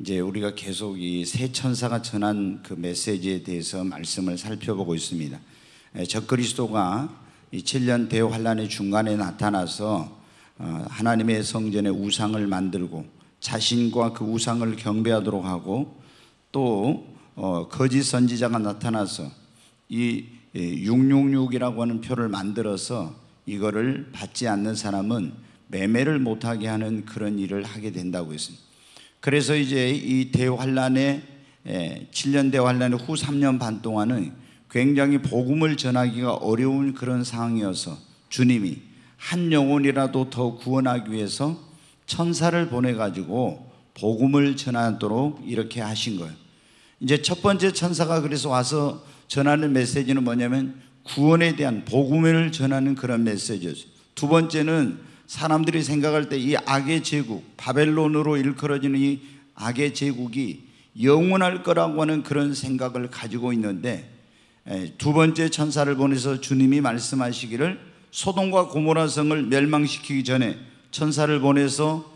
이제 우리가 계속 이 새 천사가 전한 그 메시지에 대해서 말씀을 살펴보고 있습니다. 적그리스도가 이 7년 대환란의 중간에 나타나서 하나님의 성전의 우상을 만들고 자신과 그 우상을 경배하도록 하고, 또 거짓 선지자가 나타나서 이 666이라고 하는 표를 만들어서 이거를 받지 않는 사람은 매매를 못하게 하는 그런 일을 하게 된다고 했습니다. 그래서 이제 이 대환란의 7년 대환란의 후 3년 반 동안은 굉장히 복음을 전하기가 어려운 그런 상황이어서 주님이 한 영혼이라도 더 구원하기 위해서 천사를 보내가지고 복음을 전하도록 이렇게 하신 거예요. 이제 첫 번째 천사가 그래서 와서 전하는 메시지는 뭐냐면 구원에 대한 복음을 전하는 그런 메시지였어요. 두 번째는 사람들이 생각할 때 이 악의 제국, 바벨론으로 일컬어지는 이 악의 제국이 영원할 거라고 하는 그런 생각을 가지고 있는데, 두 번째 천사를 보내서 주님이 말씀하시기를 소돔과 고모라성을 멸망시키기 전에 천사를 보내서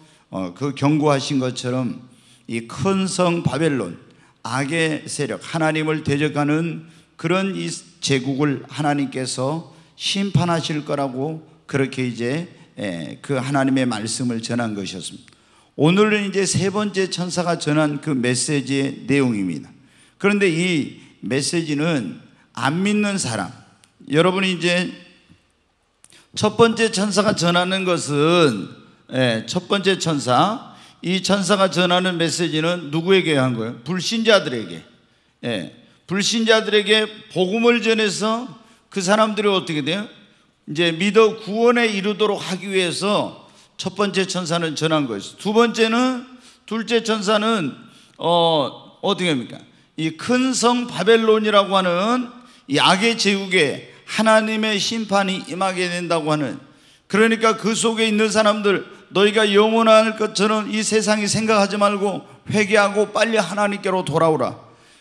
그 경고하신 것처럼 이 큰 성 바벨론, 악의 세력, 하나님을 대적하는 그런 이 제국을 하나님께서 심판하실 거라고 그렇게 이제 그 하나님의 말씀을 전한 것이었습니다. 오늘은 이제 세 번째 천사가 전한 그 메시지의 내용입니다. 그런데 이 메시지는 안 믿는 사람, 여러분이 이제 첫 번째 천사가 전하는 것은, 첫 번째 천사, 이 천사가 전하는 메시지는 누구에게 한 거예요? 불신자들에게. 불신자들에게 복음을 전해서 그 사람들이 어떻게 돼요? 이제 믿어 구원에 이르도록 하기 위해서 첫 번째 천사는 전한 거였어요. 두 번째는, 둘째 천사는 어떻게 합니까? 이 큰 성 바벨론이라고 하는 이 악의 제국에 하나님의 심판이 임하게 된다고 하는, 그러니까 그 속에 있는 사람들, 너희가 영원할 것처럼 이 세상이 생각하지 말고 회개하고 빨리 하나님께로 돌아오라.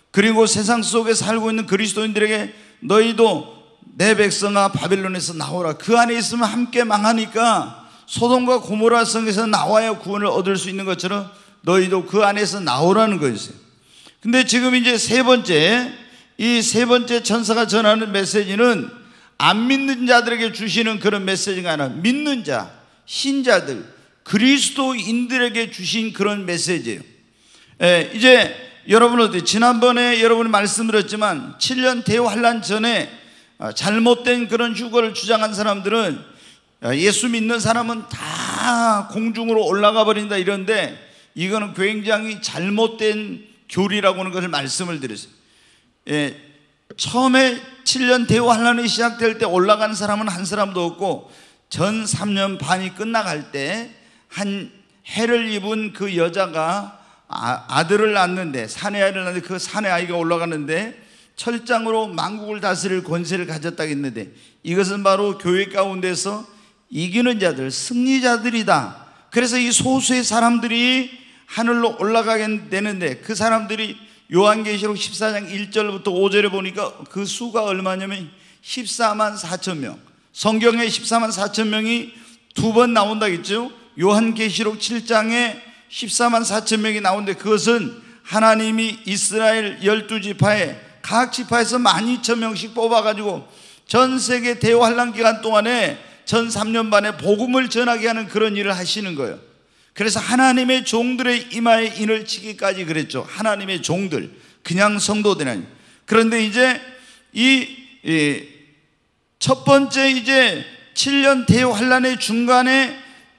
그리고 세상 속에 살고 있는 그리스도인들에게 너희도 내 백성아 바벨론에서 나오라. 그 안에 있으면 함께 망하니까 소돔과 고모라 성에서 나와야 구원을 얻을 수 있는 것처럼 너희도 그 안에서 나오라는 거였어요. 근데 지금 이제 세 번째, 이 세 번째 천사가 전하는 메시지는 안 믿는 자들에게 주시는 그런 메시지가 아니라 믿는 자, 신자들, 그리스도인들에게 주신 그런 메시지예요. 이제 여러분 어때요? 지난번에 여러분이 말씀드렸지만 7년 대환란 전에 잘못된 그런 휴거를 주장한 사람들은 예수 믿는 사람은 다 공중으로 올라가 버린다 이런데, 이거는 굉장히 잘못된 교리라고 하는 것을 말씀을 드렸어요. 처음에 7년 대환란이 시작될 때 올라간 사람은 한 사람도 없고, 전 3년 반이 끝나갈 때 한 해를 입은 그 여자가 아들을 낳는데, 사내아이를 낳는데, 그 사내아이가 올라가는데 철장으로 만국을 다스릴 권세를 가졌다고 했는데, 이것은 바로 교회 가운데서 이기는 자들, 승리자들이다. 그래서 이 소수의 사람들이 하늘로 올라가게 되는데, 그 사람들이 요한계시록 14장 1절부터 5절에 보니까 그 수가 얼마냐면 14만 4천 명. 성경에 14만 4천 명이 두 번 나온다겠죠. 요한계시록 7장에 14만 4천 명이 나오는데, 그것은 하나님이 이스라엘 12지파에 각 지파에서 12,000명씩 뽑아가지고 전 세계 대환란 기간 동안에 전 3년 반에 복음을 전하게 하는 그런 일을 하시는 거예요. 그래서 하나님의 종들의 이마에 인을 치기까지 그랬죠. 하나님의 종들, 그냥 성도들은. 그런데 이제 이 첫 번째 이제 7년 대환란의 중간에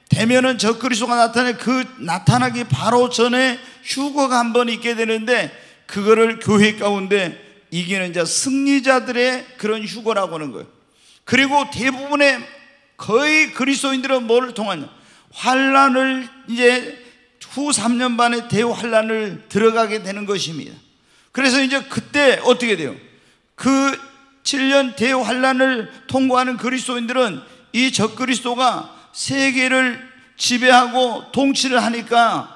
되면은 적그리스도가 나타나기 바로 전에 휴거가 한 번 있게 되는데, 그거를 교회 가운데 이기는 자, 승리자들의 그런 휴거라고 하는 거예요. 그리고 대부분의 거의 그리스도인들은 뭐를 통하냐, 환란을, 이제 후 3년 반에 대환란을 들어가게 되는 것입니다. 그래서 이제 그때 어떻게 돼요? 그 7년 대환란을 통과하는 그리스도인들은 이 적그리스도가 세계를 지배하고 통치를 하니까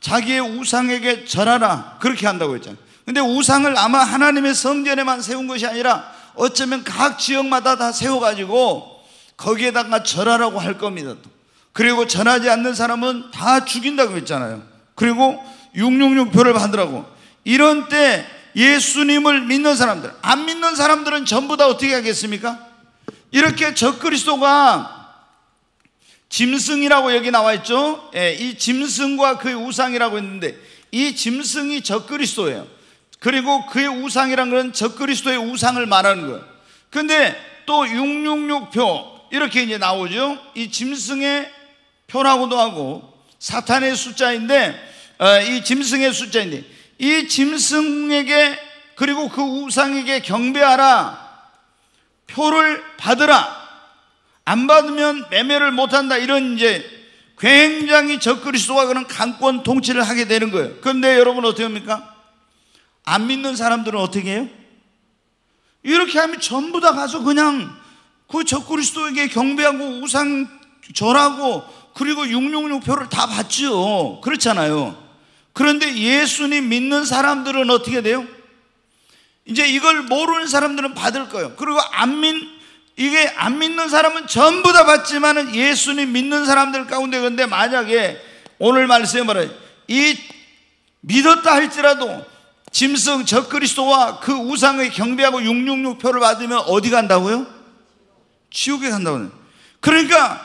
자기의 우상에게 절하라, 그렇게 한다고 했잖아요. 근데 우상을 아마 하나님의 성전에만 세운 것이 아니라 어쩌면 각 지역마다 다 세워가지고 거기에다가 절하라고 할 겁니다. 그리고 전하지 않는 사람은 다 죽인다고 했잖아요. 그리고 666표를 받으라고. 이런 때 예수님을 믿는 사람들, 안 믿는 사람들은 전부 다 어떻게 하겠습니까? 이렇게 적그리스도가 짐승이라고 여기 나와 있죠. 예, 이 짐승과 그의 우상이라고 했는데 이 짐승이 적그리스도예요. 그리고 그의 우상이란 건 적그리스도의 우상을 말하는 거예요. 근데 또 666표 이렇게 이제 나오죠. 이 짐승의 표라고도 하고 사탄의 숫자인데 이 짐승의 숫자인데 이 짐승에게 그리고 그 우상에게 경배하라, 표를 받으라, 안 받으면 매매를 못한다, 이런 이제 굉장히 적그리스도가 그런 강권 통치를 하게 되는 거예요. 그런데 여러분 어떻게 합니까? 안 믿는 사람들은 어떻게 해요? 이렇게 하면 전부 다 가서 그냥 그 적그리스도에게 경배하고 우상 절하고 그리고 666표를 다 받죠. 그렇잖아요. 그런데 예수님 믿는 사람들은 어떻게 돼요? 이제 이걸 모르는 사람들은 받을 거예요. 그리고 이게 안 믿는 사람은 전부 다 받지만은 예수님 믿는 사람들 가운데, 근데 만약에 오늘 말씀을 이 믿었다 할지라도 짐승 적그리스도와 그 우상의 경배하고 666표를 받으면 어디 간다고요? 지옥에 간다고요. 그러니까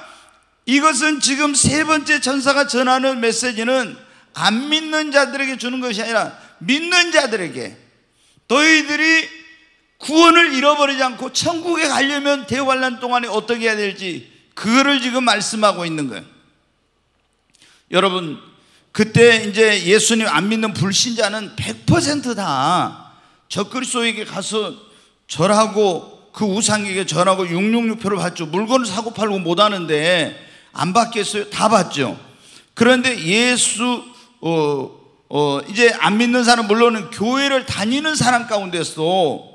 이것은 지금 세 번째 천사가 전하는 메시지는 안 믿는 자들에게 주는 것이 아니라 믿는 자들에게 너희들이 구원을 잃어버리지 않고 천국에 가려면 대환란 동안에 어떻게 해야 될지 그거를 지금 말씀하고 있는 거예요. 여러분, 그때 이제 예수님 안 믿는 불신자는 100% 다 적그리스도에게 가서 절하고 그 우상에게 절하고 666표를 받죠. 물건을 사고 팔고 못 하는데 안 받겠어요? 다 받죠. 그런데 이제 안 믿는 사람, 물론 교회를 다니는 사람 가운데서도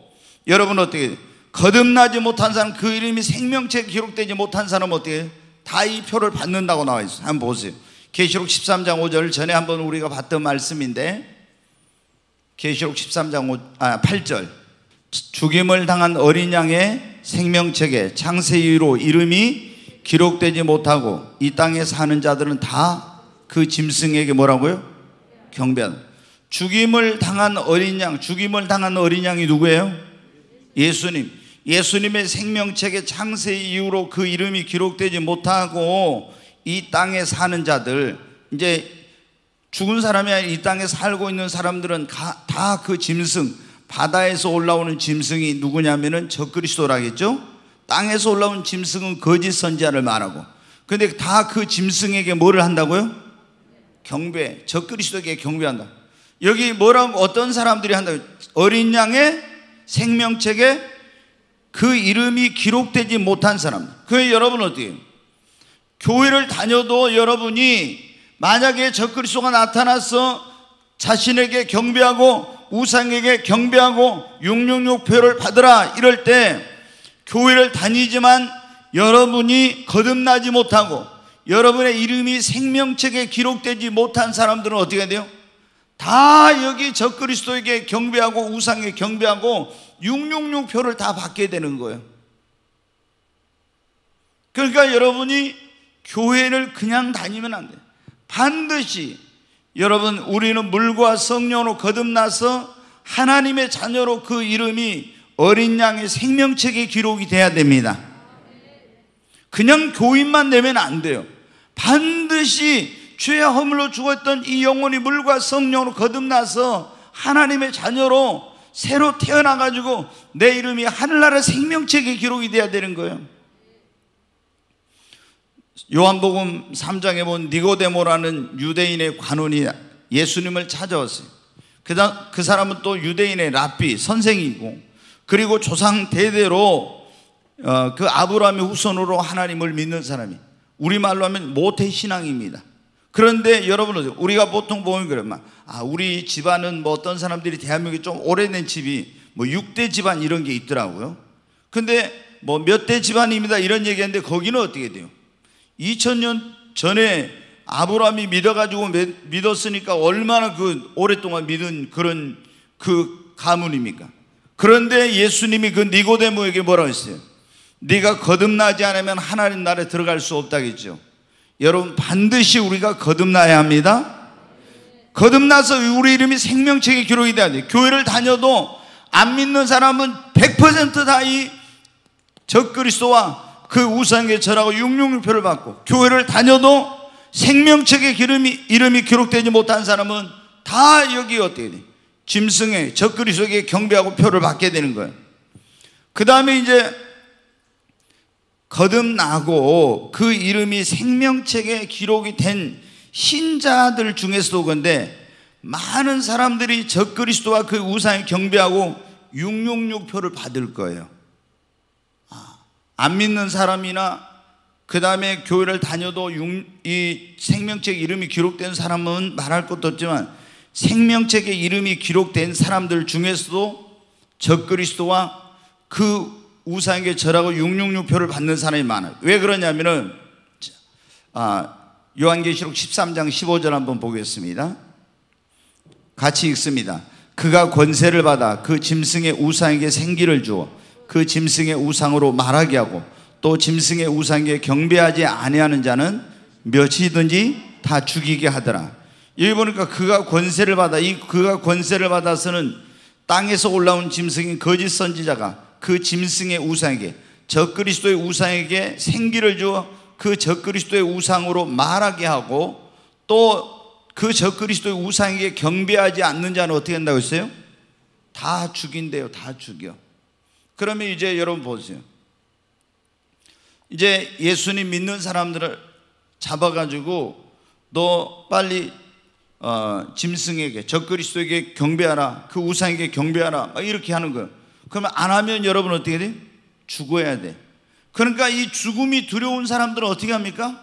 여러분 어떻게 거듭나지 못한 사람, 그 이름이 생명체에 기록되지 못한 사람 어떻게 해요? 다 이 표를 받는다고 나와 있어요. 한번 보세요. 계시록 13장 5절, 전에 한번 우리가 봤던 말씀인데 계시록 8절, 죽임을 당한 어린 양의 생명책에 창세 이후로 이름이 기록되지 못하고 이 땅에 사는 자들은 다 그 짐승에게 뭐라고요? 경배한. 죽임을 당한 어린 양이 누구예요? 예수님. 예수님의 생명책의 창세 이후로 그 이름이 기록되지 못하고 이 땅에 사는 자들, 이제 죽은 사람이 아니라 이 땅에 살고 있는 사람들은 다 그 짐승, 바다에서 올라오는 짐승이 누구냐면은 적그리스도라겠죠. 땅에서 올라온 짐승은 거짓 선지자를 말하고, 근데 다 그 짐승에게 뭐를 한다고요? 경배. 적그리스도에게 경배한다. 여기 뭐라고 어떤 사람들이 한다고요? 어린 양의 생명책에 그 이름이 기록되지 못한 사람. 그 여러분 어때요? 교회를 다녀도 여러분이 만약에 적그리스도가 나타나서 자신에게 경배하고 우상에게 경배하고 666표를 받으라 이럴 때, 교회를 다니지만 여러분이 거듭나지 못하고 여러분의 이름이 생명책에 기록되지 못한 사람들은 어떻게 해야 돼요? 다 여기 적그리스도에게 경배하고 우상에게 경배하고 666표를 다 받게 되는 거예요. 그러니까 여러분이 교회를 그냥 다니면 안 돼요. 반드시 여러분, 우리는 물과 성령으로 거듭나서 하나님의 자녀로 그 이름이 어린 양의 생명책에 기록이 돼야 됩니다. 그냥 교인만 되면 안 돼요. 반드시 죄의 허물로 죽었던 이 영혼이 물과 성령으로 거듭나서 하나님의 자녀로 새로 태어나가지고 내 이름이 하늘나라 생명책에 기록이 돼야 되는 거예요. 요한복음 3장에 본 니고데모라는 유대인의 관원이 예수님을 찾아왔어요. 그 사람은 또 유대인의 랍비, 선생이고, 그리고 조상 대대로 그 아브라함의 후손으로 하나님을 믿는 사람이, 우리말로 하면 모태신앙입니다. 그런데 여러분, 우리가 보통 보면 그러면, 아, 우리 집안은 뭐 어떤 사람들이 대한민국에 좀 오래된 집이 뭐 6대 집안 이런 게 있더라고요. 근데 뭐 몇 대 집안입니다 이런 얘기하는데 거기는 어떻게 돼요? 2000년 전에 아브라함이 믿어가지고 믿었으니까 얼마나 그 오랫동안 믿은 그런 그 가문입니까? 그런데 예수님이 그 니고데모에게 뭐라고 했어요? 네가 거듭나지 않으면 하나님 나라에 들어갈 수 없다겠죠. 여러분, 반드시 우리가 거듭나야 합니다. 거듭나서 우리 이름이 생명책에 기록이 돼야 돼요. 교회를 다녀도 안 믿는 사람은 100% 다 이 적그리스도와 그 우상계 절하고 666표를 받고, 교회를 다녀도 생명책에 이름이 기록되지 못한 사람은 다 여기 어떻게 돼? 짐승의 적그리스도에게 경배하고 표를 받게 되는 거예요. 그 다음에 이제 거듭나고 그 이름이 생명책에 기록이 된 신자들 중에서도 그런데 많은 사람들이 적그리스도와 그 우상에 경배하고 666표를 받을 거예요. 안 믿는 사람이나 그 다음에 교회를 다녀도 이 생명책 이름이 기록된 사람은 말할 것도 없지만, 생명책에 이름이 기록된 사람들 중에서도 적그리스도와 그 우상에게 절하고 666표를 받는 사람이 많아요. 왜 그러냐면은 요한계시록 13장 15절 한번 보겠습니다. 같이 읽습니다. 그가 권세를 받아 그 짐승의 우상에게 생기를 주어 그 짐승의 우상으로 말하게 하고 또 짐승의 우상에게 경배하지 아니하는 자는 몇이든지 다 죽이게 하더라. 여기 보니까 그가 권세를 받아, 이 그가 권세를 받아서는 땅에서 올라온 짐승인 거짓 선지자가 그 짐승의 우상에게, 적그리스도의 우상에게 생기를 주어 그 적그리스도의 우상으로 말하게 하고 또 그 적그리스도의 우상에게 경배하지 않는 자는 어떻게 한다고 했어요? 다 죽인대요. 다 죽여. 그러면 이제 여러분 보세요. 이제 예수님 믿는 사람들을 잡아가지고 너 빨리 짐승에게, 적그리스도에게 경배하라, 그 우상에게 경배하라 이렇게 하는 거예요. 그러면 안 하면 여러분 어떻게 돼? 죽어야 돼. 그러니까 이 죽음이 두려운 사람들은 어떻게 합니까?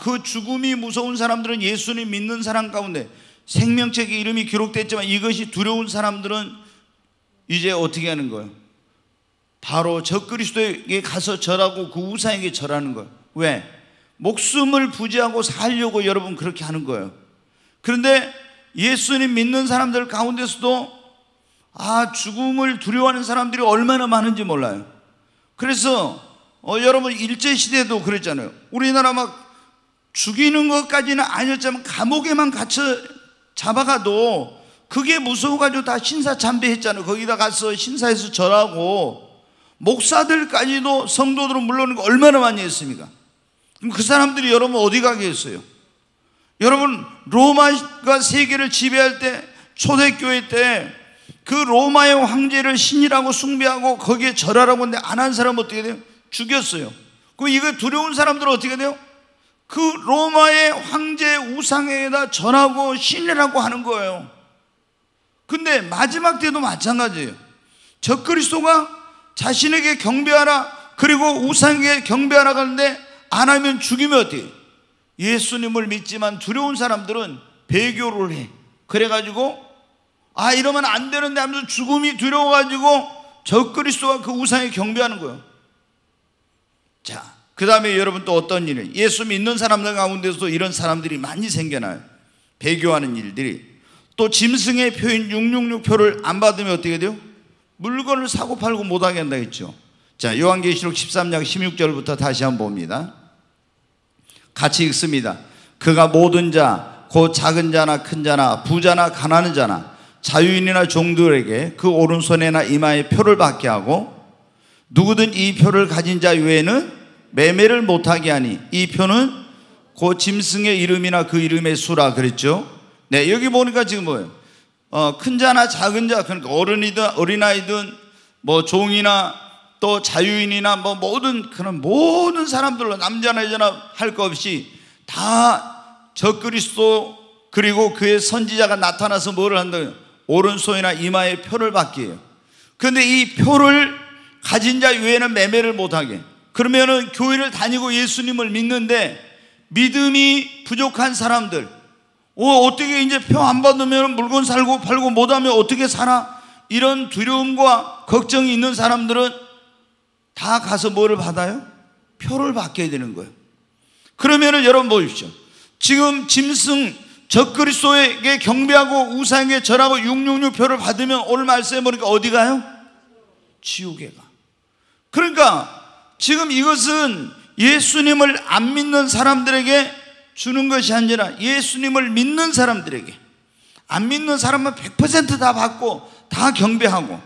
그 죽음이 무서운 사람들은 예수님 믿는 사람 가운데 생명책에 이름이 기록됐지만 이것이 두려운 사람들은 이제 어떻게 하는 거예요? 바로 적그리스도에게 가서 절하고 그 우상에게 절하는 거예요. 왜? 목숨을 부지하고 살려고 여러분 그렇게 하는 거예요. 그런데 예수님 믿는 사람들 가운데서도 죽음을 두려워하는 사람들이 얼마나 많은지 몰라요. 그래서 여러분 일제시대도 그랬잖아요. 우리나라 막 죽이는 것까지는 아니었지만 감옥에만 갇혀 잡아가도 그게 무서워가지고 다 신사참배했잖아요. 거기다 가서 신사에서 절하고 목사들까지도 성도들은 물론 얼마나 많이 했습니까? 그럼 그 사람들이 여러분 어디 가겠어요? 여러분 로마가 세계를 지배할 때, 초대교회 때 그 로마의 황제를 신이라고 숭배하고 거기에 절하라고 했는데 안 한 사람은 어떻게 돼요? 죽였어요. 그럼 이거 두려운 사람들은 어떻게 돼요? 그 로마의 황제 우상에다 절하고 신이라고 하는 거예요. 근데 마지막 때도 마찬가지예요. 적그리스도가 자신에게 경배하라, 그리고 우상에게 경배하라 하는데 안 하면 죽이면 어때요? 예수님을 믿지만 두려운 사람들은 배교를 해. 그래가지고 이러면 안 되는데 하면서 죽음이 두려워가지고 적그리스도와 그 우상에 경배하는 거예요. 자, 그 다음에 여러분 또 어떤 일이, 예수 믿는 사람들 가운데서도 이런 사람들이 많이 생겨나요. 배교하는 일들이. 또 짐승의 표인 666표를 안 받으면 어떻게 돼요? 물건을 사고 팔고 못하게 한다 했죠. 자, 요한계시록 13장 16절부터 다시 한번 봅니다. 같이 읽습니다. 그가 모든 자, 곧 작은 자나 큰 자나 부자나 가난한 자나 자유인이나 종들에게 그 오른손에나 이마에 표를 받게 하고 누구든 이 표를 가진 자 외에는 매매를 못하게 하니 이 표는 곧 짐승의 이름이나 그 이름의 수라 그랬죠. 네, 여기 보니까 지금 뭐예요? 큰 자나 작은 자, 그러니까 어른이든 어린아이든 뭐 종이나 또 자유인이나 뭐 모든 그런 모든 사람들로 남자나 여자나 할 것 없이 다 적그리스도 그리고 그의 선지자가 나타나서 뭐를 한다고요? 오른손이나 이마에 표를 받게 해요. 그런데 이 표를 가진 자 외에는 매매를 못하게. 그러면은 교회를 다니고 예수님을 믿는데 믿음이 부족한 사람들, 어떻게 이제 표 안 받으면 물건 살고 팔고 못하면 어떻게 살아? 이런 두려움과 걱정이 있는 사람들은 다 가서 뭐를 받아요? 표를 받게 되는 거예요. 그러면은 여러분 보십시오. 지금 짐승 적그리스도에게 경배하고 우상에게 절하고 666표를 받으면 오늘 말씀해 보니까 어디 가요? 지옥에 가. 그러니까 지금 이것은 예수님을 안 믿는 사람들에게 주는 것이 아니라 예수님을 믿는 사람들에게. 안 믿는 사람은 100% 다 받고 다 경배하고.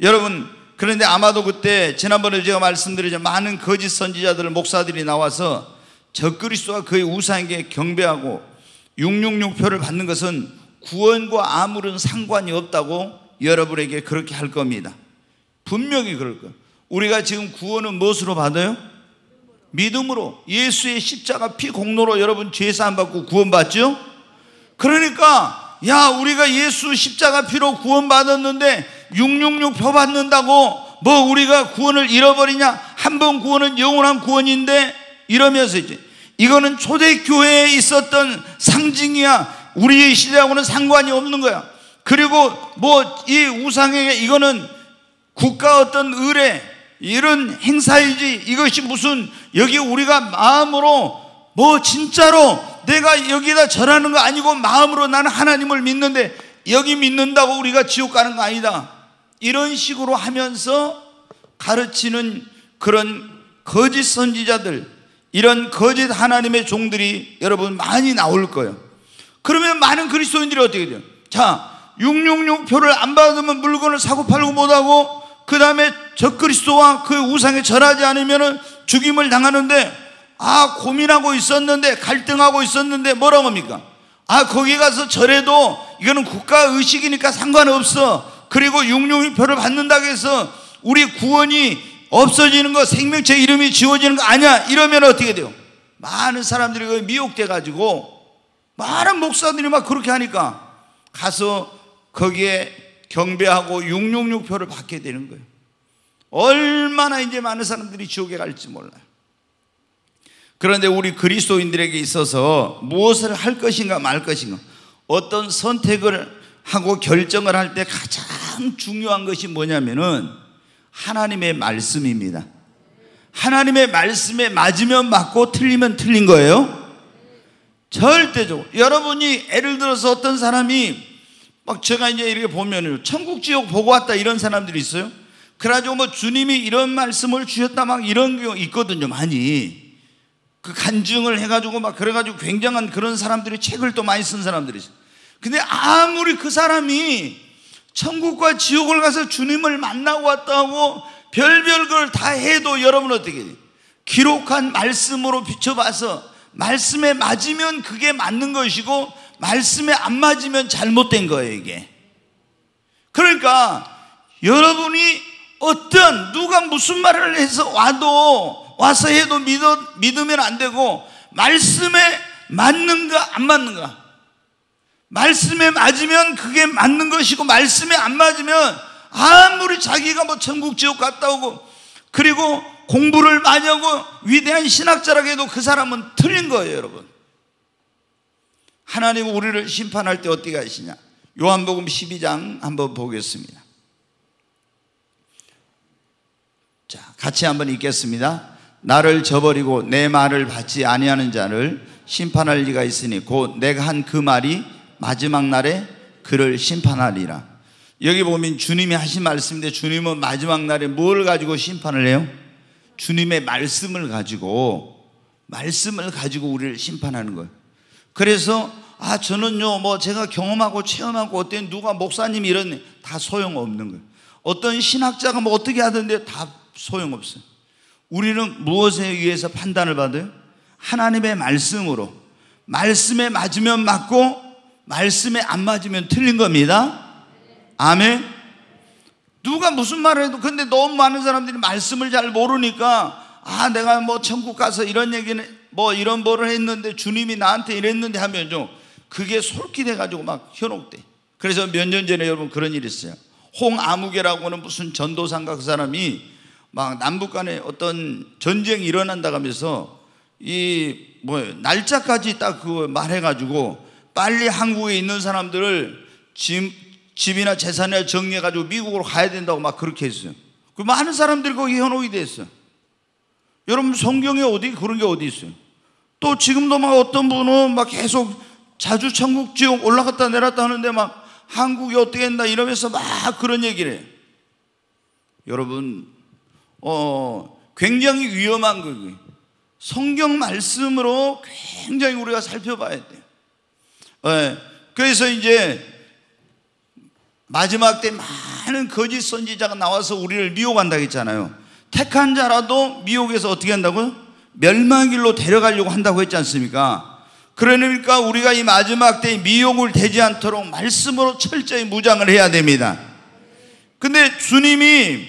여러분, 그런데 아마도 그때 지난번에 제가 말씀드리자 많은 거짓 선지자들, 목사들이 나와서 적그리스도와 그의 우상에게 경배하고 666표를 받는 것은 구원과 아무런 상관이 없다고 여러분에게 그렇게 할 겁니다. 분명히 그럴 거예요. 우리가 지금 구원은 무엇으로 받아요? 믿음으로. 예수의 십자가 피 공로로 여러분 죄 사함 받고 구원 받죠? 그러니까 야, 우리가 예수 십자가 피로 구원 받았는데 666표 받는다고 뭐 우리가 구원을 잃어버리냐? 한 번 구원은 영원한 구원인데, 이러면서 이제 이거는 초대교회에 있었던 상징이야. 우리의 시대하고는 상관이 없는 거야. 그리고 뭐 이 우상에게 이거는 국가 어떤 의뢰 이런 행사이지, 이것이 무슨 여기 우리가 마음으로 뭐 진짜로 내가 여기다 절하는 거 아니고 마음으로 나는 하나님을 믿는데 여기 믿는다고 우리가 지옥 가는 거 아니다, 이런 식으로 하면서 가르치는 그런 거짓 선지자들, 이런 거짓 하나님의 종들이 여러분 많이 나올 거예요. 그러면 많은 그리스도인들이 어떻게 돼요? 자, 666표를 안 받으면 물건을 사고 팔고 못하고, 그 다음에 적그리스도와 그 우상에 절하지 않으면 죽임을 당하는데, 아, 고민하고 있었는데, 갈등하고 있었는데 뭐라고 합니까? 아, 거기 가서 절해도 이거는 국가의식이니까 상관없어. 그리고 666표를 받는다고 해서 우리 구원이 없어지는 거, 생명체 이름이 지워지는 거 아니야, 이러면 어떻게 돼요? 많은 사람들이 미혹돼가지고 많은 목사들이 막 그렇게 하니까 가서 거기에 경배하고 666표를 받게 되는 거예요. 얼마나 이제 많은 사람들이 지옥에 갈지 몰라요. 그런데 우리 그리스도인들에게 있어서 무엇을 할 것인가 말 것인가, 어떤 선택을 하고 결정을 할 때 가장 중요한 것이 뭐냐면은 하나님의 말씀입니다. 하나님의 말씀에 맞으면 맞고 틀리면 틀린 거예요. 절대적으로. 여러분이 예를 들어서 어떤 사람이 막 제가 이제 이렇게 보면요, 천국 지옥 보고 왔다 이런 사람들이 있어요. 그래가지고 뭐 주님이 이런 말씀을 주셨다 막 이런 경우 있거든요. 많이 그 간증을 해가지고 막 그래가지고 굉장한 그런 사람들이, 책을 또 많이 쓴 사람들이 있어요. 근데 아무리 그 사람이 천국과 지옥을 가서 주님을 만나고 왔다고 별별 걸 다 해도 여러분 어떻게 돼요? 기록한 말씀으로 비춰봐서 말씀에 맞으면 그게 맞는 것이고 말씀에 안 맞으면 잘못된 거예요, 이게. 그러니까 여러분이 어떤 누가 무슨 말을 해서 와서 해도 믿으면 안 되고, 말씀에 맞는가 안 맞는가, 말씀에 맞으면 그게 맞는 것이고 말씀에 안 맞으면 아무리 자기가 뭐 천국 지옥 갔다 오고 그리고 공부를 많이 하고 위대한 신학자라고 해도 그 사람은 틀린 거예요. 여러분, 하나님은 우리를 심판할 때 어떻게 하시냐, 요한복음 12장 한번 보겠습니다. 자, 같이 한번 읽겠습니다. 나를 저버리고 내 말을 받지 아니하는 자를 심판할 리가 있으니 곧 내가 한 그 말이 마지막 날에 그를 심판하리라. 여기 보면 주님이 하신 말씀인데, 주님은 마지막 날에 뭘 가지고 심판을 해요? 주님의 말씀을 가지고, 우리를 심판하는 거예요. 그래서 아, 저는요 뭐 제가 경험하고 체험하고 어때, 누가 목사님이 이런, 다 소용없는 거예요. 어떤 신학자가 뭐 어떻게 하던데 다 소용없어요. 우리는 무엇에 의해서 판단을 받아요? 하나님의 말씀으로. 말씀에 맞으면 맞고 말씀에 안 맞으면 틀린 겁니다. 아멘. 누가 무슨 말을 해도, 근데 너무 많은 사람들이 말씀을 잘 모르니까 아, 내가 뭐 천국 가서 이런 얘기는 뭐 이런 뭐를 했는데 주님이 나한테 이랬는데 하면 좀 그게 솔깃해가지고 막 현혹돼. 그래서 몇 년 전에 여러분 그런 일이 있어요. 홍아무개라고 하는 무슨 전도사인가, 그 사람이 막 남북 간에 어떤 전쟁이 일어난다고 하면서 이 뭐 날짜까지 딱 그거 말해가지고 빨리 한국에 있는 사람들을 집이나 재산이나 정리해가지고 미국으로 가야 된다고 막 그렇게 했어요. 그 많은 사람들이 거기에 현혹이 됐어요. 여러분, 성경에 어디 그런 게 어디 있어요? 또 지금도 막 어떤 분은 막 계속 자주 천국 지옥 올라갔다 내렸다 하는데 막 한국이 어떻게 했나 이러면서 막 그런 얘기를 해요. 여러분, 굉장히 위험한 거예요. 성경 말씀으로 굉장히 우리가 살펴봐야 돼요. 네. 그래서 이제 마지막 때 많은 거짓 선지자가 나와서 우리를 미혹한다고 했잖아요. 택한 자라도 미혹에서 어떻게 한다고요? 멸망의 길로 데려가려고 한다고 했지 않습니까? 그러니까 우리가 이 마지막 때에 미혹을 되지 않도록 말씀으로 철저히 무장을 해야 됩니다. 근데 주님이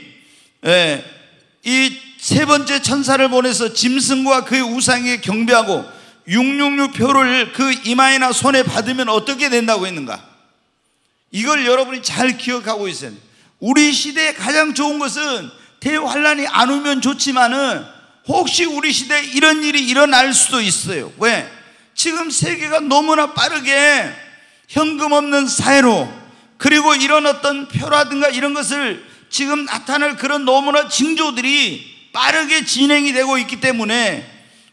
이 세 번째 천사를 보내서 짐승과 그의 우상에게 경배하고 666 표를 그 이마에나 손에 받으면 어떻게 된다고 했는가? 이걸 여러분이 잘 기억하고 있어요. 우리 시대에 가장 좋은 것은 대환란이 안 오면 좋지만은 혹시 우리 시대에 이런 일이 일어날 수도 있어요. 왜? 지금 세계가 너무나 빠르게 현금 없는 사회로, 그리고 이런 어떤 표라든가 이런 것을 지금 나타날 그런 너무나 징조들이 빠르게 진행이 되고 있기 때문에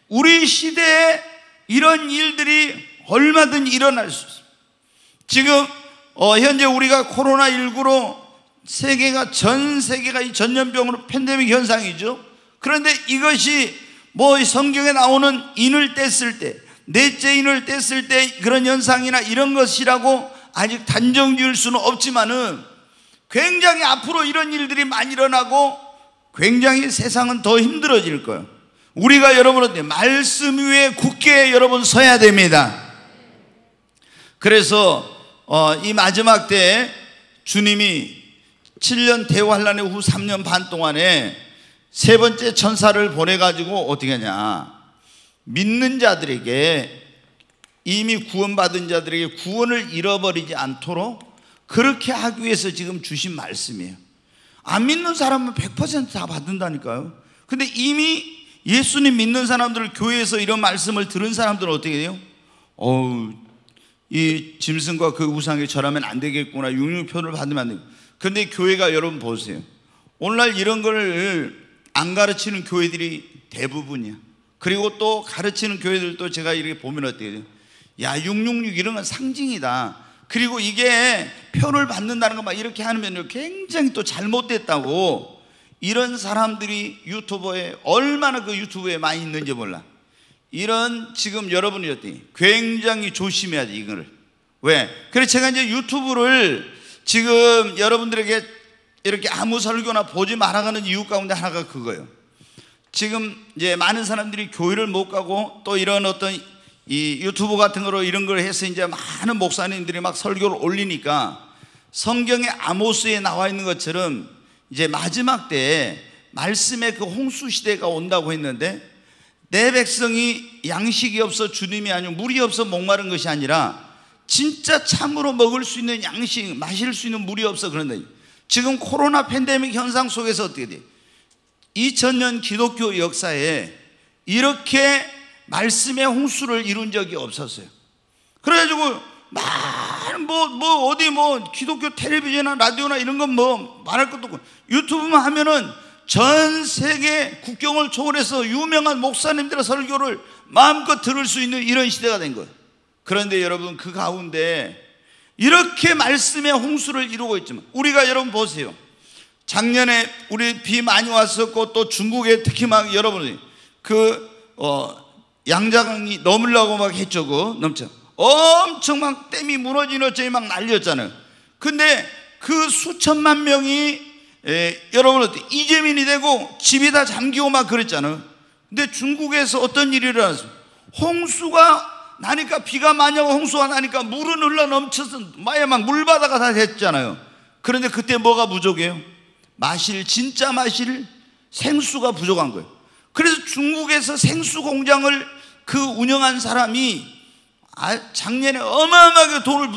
우리 시대에 이런 일들이 얼마든 일어날 수 있습니다. 지금 현재 우리가 코로나19로 세계가, 전 세계가 이 전염병으로 팬데믹 현상이죠. 그런데 이것이 뭐 성경에 나오는 인을 뗐을 때, 넷째 인을 뗐을 때 그런 현상이나 이런 것이라고 아직 단정 지을 수는 없지만은 굉장히 앞으로 이런 일들이 많이 일어나고 굉장히 세상은 더 힘들어질 거예요. 우리가 여러분한테 말씀 위에 굳게 여러분 서야 됩니다. 그래서 이 마지막 때에 주님이 7년 대환란 후 3년 반 동안에 세 번째 천사를 보내가지고 어떻게 하냐, 믿는 자들에게, 이미 구원받은 자들에게 구원을 잃어버리지 않도록 그렇게 하기 위해서 지금 주신 말씀이에요. 안 믿는 사람은 100% 다 받는다니까요. 근데 이미 예수님 믿는 사람들, 교회에서 이런 말씀을 들은 사람들은 어떻게 돼요? 어우, 이 짐승과 그 우상에 절하면 안 되겠구나, 육류표를 받으면 안 되겠구나. 근데 교회가, 여러분 보세요, 오늘날 이런 걸 안 가르치는 교회들이 대부분이야. 그리고 또 가르치는 교회들도 제가 이렇게 보면 어떻게 돼요? 야, 666 이런 건 상징이다, 그리고 이게 표를 받는다는 거 막 이렇게 하면 굉장히 또 잘못됐다고, 이런 사람들이 유튜버에 얼마나, 그 유튜브에 많이 있는지 몰라. 이런 지금 여러분이 어때? 굉장히 조심해야 돼, 이거를. 왜? 그래서 제가 이제 유튜브를 지금 여러분들에게 이렇게 아무 설교나 보지 말아가는 이유 가운데 하나가 그거예요. 지금 이제 많은 사람들이 교회를 못 가고 또 이런 어떤 이 유튜브 같은 거로 이런 걸 해서 이제 많은 목사님들이 막 설교를 올리니까 성경의 아모스에 나와 있는 것처럼 이제 마지막 때에 말씀의 그 홍수 시대가 온다고 했는데, 내 백성이 양식이 없어 주님이 아니고 물이 없어 목마른 것이 아니라 진짜 참으로 먹을 수 있는 양식, 마실 수 있는 물이 없어 그런다. 지금 코로나 팬데믹 현상 속에서 어떻게 돼? 2000년 기독교 역사에 이렇게 말씀의 홍수를 이룬 적이 없었어요. 그래가지고 어디 기독교 텔레비전이나 라디오나 이런 건 뭐 말할 것도 없고, 유튜브만 하면은 전 세계 국경을 초월해서 유명한 목사님들의 설교를 마음껏 들을 수 있는 이런 시대가 된 거예요. 그런데 여러분, 그 가운데 이렇게 말씀의 홍수를 이루고 있지만, 우리가, 여러분 보세요, 작년에 우리 비 많이 왔었고 또 중국에 특히 막 여러분 양자강이 넘으려고 막 했죠. 엄청 막 댐이 무너지는 어쩌니 막 날렸잖아요. 근데 그 수천만 명이 여러분 이재민이 되고 집이 다 잠기고 막 그랬잖아요. 근데 중국에서 어떤 일이 일어났어요? 홍수가 나니까, 비가 많이 오고 홍수가 나니까 물은 흘러 넘쳐서 막 물바다가 다 됐잖아요. 그런데 그때 뭐가 부족해요? 진짜 마실 생수가 부족한 거예요. 그래서 중국에서 생수 공장을 그 운영한 사람이 작년에 어마어마하게 돈을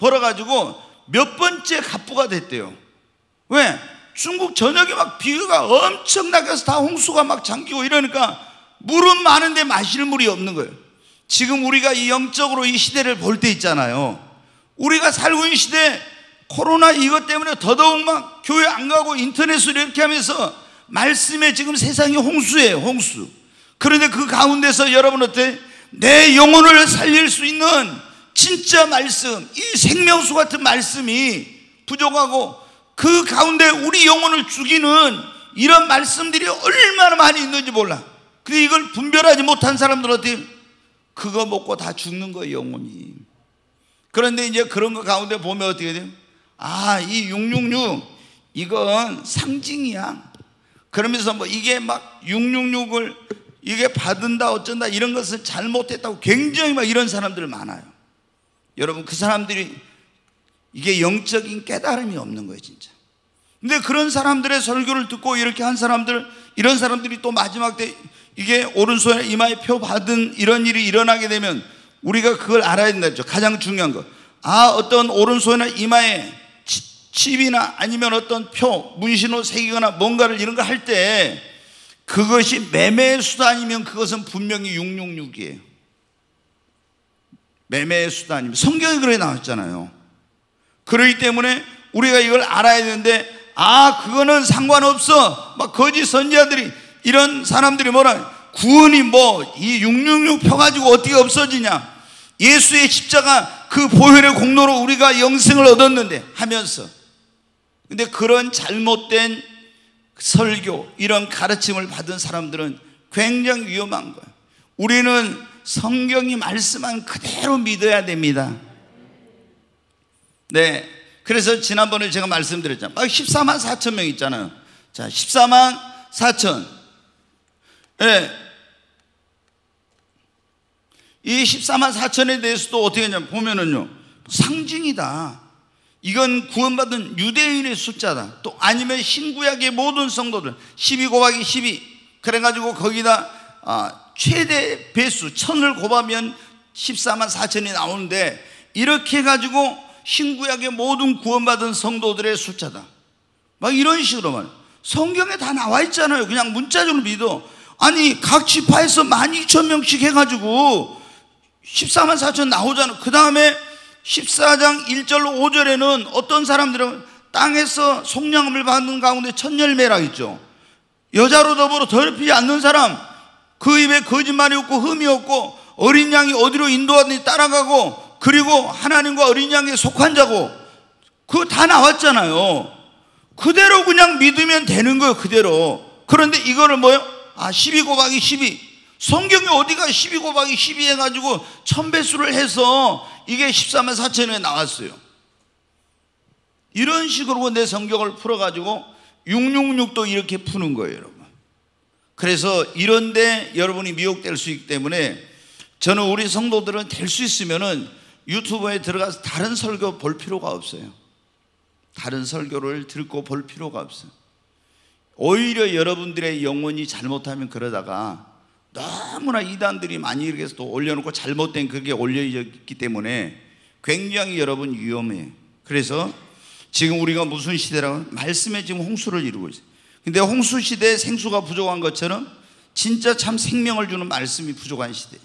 벌어가지고 몇 번째 갑부가 됐대요. 왜? 중국 전역에 막 비가 엄청나게 해서 다 홍수가 막 잠기고 이러니까 물은 많은데 마실 물이 없는 거예요. 지금 우리가 이 영적으로 이 시대를 볼 때 있잖아요. 우리가 살고 있는 시대, 코로나 이것 때문에 더더욱 막 교회 안 가고 인터넷으로 이렇게 하면서 말씀에 지금 세상이 홍수예요, 홍수. 그런데 그 가운데서 여러분 어때? 내 영혼을 살릴 수 있는 진짜 말씀, 이 생명수 같은 말씀이 부족하고, 그 가운데 우리 영혼을 죽이는 이런 말씀들이 얼마나 많이 있는지 몰라. 근데 이걸 분별하지 못한 사람들한테 그거 먹고 다 죽는 거예요, 영혼이. 그런데 이제 그런 거 가운데 보면 어떻게 돼요? 아, 이 666 이건 상징이야. 그러면서 뭐 이게 막 666을 이게 받은다 어쩐다 이런 것을 잘못했다고 굉장히 막 이런 사람들 많아요. 여러분, 그 사람들이 이게 영적인 깨달음이 없는 거예요, 진짜. 근데 그런 사람들의 설교를 듣고 이렇게 한 사람들, 이런 사람들이 또 마지막 때 이게 오른손에 이마에 표 받은 이런 일이 일어나게 되면 우리가 그걸 알아야 된다죠. 가장 중요한 거. 아, 어떤 오른손에 이마에 칩이나 아니면 어떤 표, 문신호 새기거나 뭔가를 이런 거 할 때 그것이 매매의 수단이면 그것은 분명히 666이에요. 매매의 수단이면 성경에 그렇게 나왔잖아요. 그러기 때문에 우리가 이걸 알아야 되는데, 아, 그거는 상관없어. 막 거짓 선지자들이 이런 사람들이 뭐라, 구원이 뭐 이 666 펴가지고 어떻게 없어지냐, 예수의 십자가 그 보혈의 공로로 우리가 영생을 얻었는데 하면서. 근데 그런 잘못된 설교, 이런 가르침을 받은 사람들은 굉장히 위험한 거예요. 우리는 성경이 말씀한 그대로 믿어야 됩니다. 네, 그래서 지난번에 제가 말씀드렸잖아요. 막 14만 4천 명 있잖아요. 자, 14만 4천. 예. 이 14만 4천에 대해서도 어떻게 했냐면 보면은요, 상징이다. 이건 구원받은 유대인의 숫자다. 또 아니면 신구약의 모든 성도들 12 곱하기 12, 그래가지고 거기다 최대 배수 1000을 곱하면 14만 4천이 나오는데, 이렇게 해가지고 신구약의 모든 구원받은 성도들의 숫자다. 막 이런 식으로 말해요. 성경에 다 나와 있잖아요. 그냥 문자적으로 믿어. 아니, 각 지파에서 12,000명씩 해가지고 14만 4천 나오잖아요. 그 다음에 14장 1절로 5절에는 어떤 사람들은 땅에서 속량함을 받는 가운데 첫 열매라 있죠. 여자로 더불어 더럽히지 않는 사람, 그 입에 거짓말이 없고 흠이 없고 어린 양이 어디로 인도하든지 따라가고, 그리고 하나님과 어린 양에 속한 자고, 그거 다 나왔잖아요. 그대로 그냥 믿으면 되는 거예요, 그대로. 그런데 이거를 뭐예요? 아, 12 곱하기 12. 성경이 어디가 12 곱하기 12 해가지고 1000배수를 해서 이게 14만 4천에 나왔어요. 이런 식으로 내 성경을 풀어가지고 666도 이렇게 푸는 거예요, 여러분. 그래서 이런데 여러분이 미혹될 수 있기 때문에 저는 우리 성도들은 될 수 있으면은 유튜브에 들어가서 다른 설교 볼 필요가 없어요. 다른 설교를 듣고 볼 필요가 없어요. 오히려 여러분들의 영혼이 잘못하면 그러다가 너무나 이단들이 많이 이렇게 해서 또 올려놓고 잘못된 그게 올려있기 때문에 굉장히 여러분 위험해요. 그래서 지금 우리가 무슨 시대라고? 말씀에 지금 홍수를 이루고 있어요. 근데 홍수 시대에 생수가 부족한 것처럼 진짜 참 생명을 주는 말씀이 부족한 시대예요.